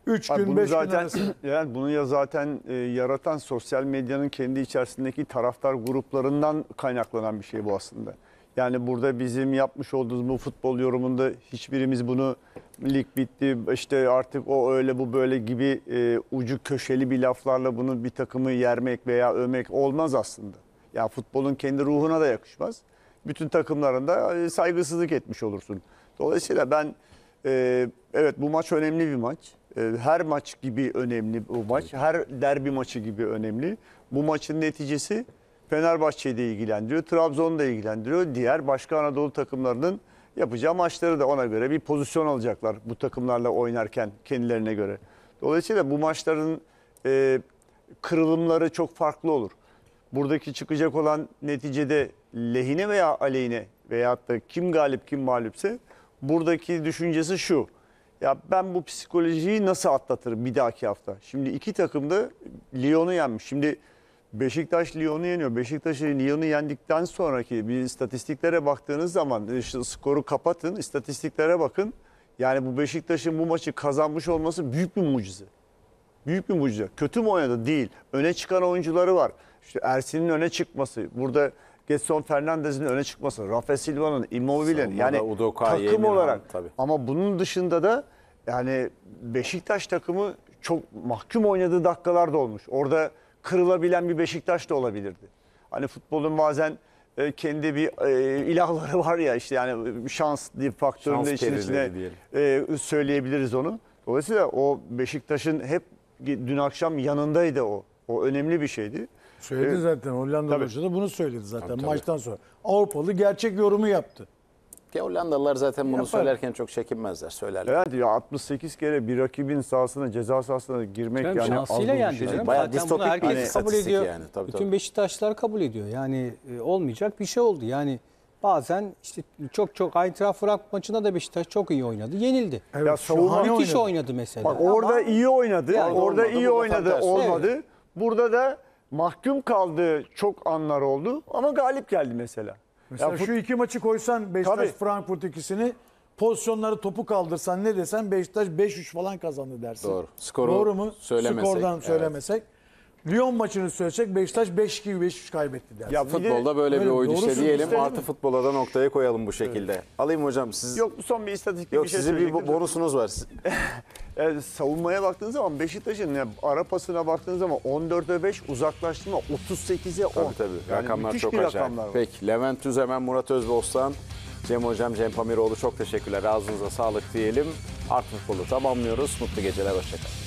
Üç Abi gün, beş zaten, gün arası. Yani bunu ya zaten e, yaratan sosyal medyanın kendi içerisindeki taraftar gruplarından kaynaklanan bir şey bu aslında. Yani burada bizim yapmış olduğumuz bu futbol yorumunda hiçbirimiz bunu lig bitti, işte artık o öyle bu böyle gibi e, ucu köşeli bir laflarla bunu bir takımı yermek veya övmek olmaz aslında. Ya futbolun kendi ruhuna da yakışmaz. Bütün takımlarında saygısızlık etmiş olursun. Dolayısıyla ben e, evet bu maç önemli bir maç. E, her maç gibi önemli bu maç. Her derbi maçı gibi önemli. Bu maçın neticesi Fenerbahçe'yi de ilgilendiriyor, Trabzon'u da ilgilendiriyor. Diğer başka Anadolu takımlarının yapacağı maçları da ona göre bir pozisyon alacaklar bu takımlarla oynarken kendilerine göre. Dolayısıyla bu maçların e, kırılımları çok farklı olur. Buradaki çıkacak olan neticede lehine veya aleyhine veyahut da kim galip kim mağlupse buradaki düşüncesi şu. Ya ben bu psikolojiyi nasıl atlatırım bir dahaki hafta? Şimdi iki takım da Lyon'u yenmiş. Şimdi Beşiktaş Lyon'u yeniyor. Beşiktaş'ı Lyon'u yendikten sonraki bir istatistiklere baktığınız zaman, işte skoru kapatın, istatistiklere bakın. Yani bu Beşiktaş'ın bu maçı kazanmış olması büyük bir mucize. Büyük bir mucize. Kötü mü oynadı? Değil. Öne çıkan oyuncuları var. İşte Ersin'in öne çıkması, burada Gedson Fernandez'in öne çıkması, Rafa Silva'nın, Immobile'nin, yani Udoka, takım olarak. Han, tabii. Ama bunun dışında da yani Beşiktaş takımı çok mahkum oynadığı dakikalar da olmuş. Orada kırılabilen bir Beşiktaş da olabilirdi. Hani futbolun bazen e, kendi bir e, ilahları var ya, işte yani şans faktöründe işin içine e, söyleyebiliriz onu. Dolayısıyla o Beşiktaş'ın hep dün akşam yanındaydı o. O önemli bir şeydi. Söyledi ee, zaten Hollanda Hoca da bunu söyledi zaten tabii, maçtan tabii. sonra. Avrupalı gerçek yorumu yaptı. Ya Hollandalılar zaten bunu Yapar. söylerken çok çekinmezler, söylerler. Evet ya, altmış sekiz kere bir rakibin sahasına, ceza sahasına girmek yani, yani az bir şey değil. Bayağı distopik bir hani kabul ediyor. Yani. Tabii, Bütün tabii. Beşiktaşlar kabul ediyor. Yani e, olmayacak bir şey oldu. Yani bazen işte çok çok Eintracht Frankfurt maçında da Beşiktaş çok iyi oynadı, yenildi. Evet, ya savunma müthiş oynadı. oynadı mesela. Bak orada Ama, iyi oynadı, yani orada olmadı, iyi oynadı, olmadı. Evet. Burada da mahkum kaldığı çok anlar oldu ama galip geldi mesela. Mesela ya şu iki maçı koysan Beşiktaş Frankfurt ikisini, pozisyonları topu kaldırsan ne desen Beşiktaş beş üç falan kazandı dersin. Doğru. Skoru Doğru mu? Söylemesek, Skordan söylemesek. Evet. Lyon maçını söylesek Beşiktaş beş iki beş üç kaybetti dersin. Ya futbolda böyle, böyle bir oyun işleyelim. Artı futbola da noktaya koyalım bu şekilde. Evet. Alayım hocam siz. Yok son bir istatistik bir Yok, şey sizin bir bonusunuz var. Yani savunmaya baktığınız zaman Beşiktaş'ın yani ara pasına baktığınız zaman on dörde beş, uzaklaştırma otuz sekize on. Tabii tabii. Yani rakamlar çok acayip. Peki Levent Düzemen, Murat Özbostan, Cem Hocam, Cem Pamiroğlu çok teşekkürler. Ağzınıza sağlık diyelim. Artı Futbol'u tamamlıyoruz. Mutlu geceler, hoşçakalın.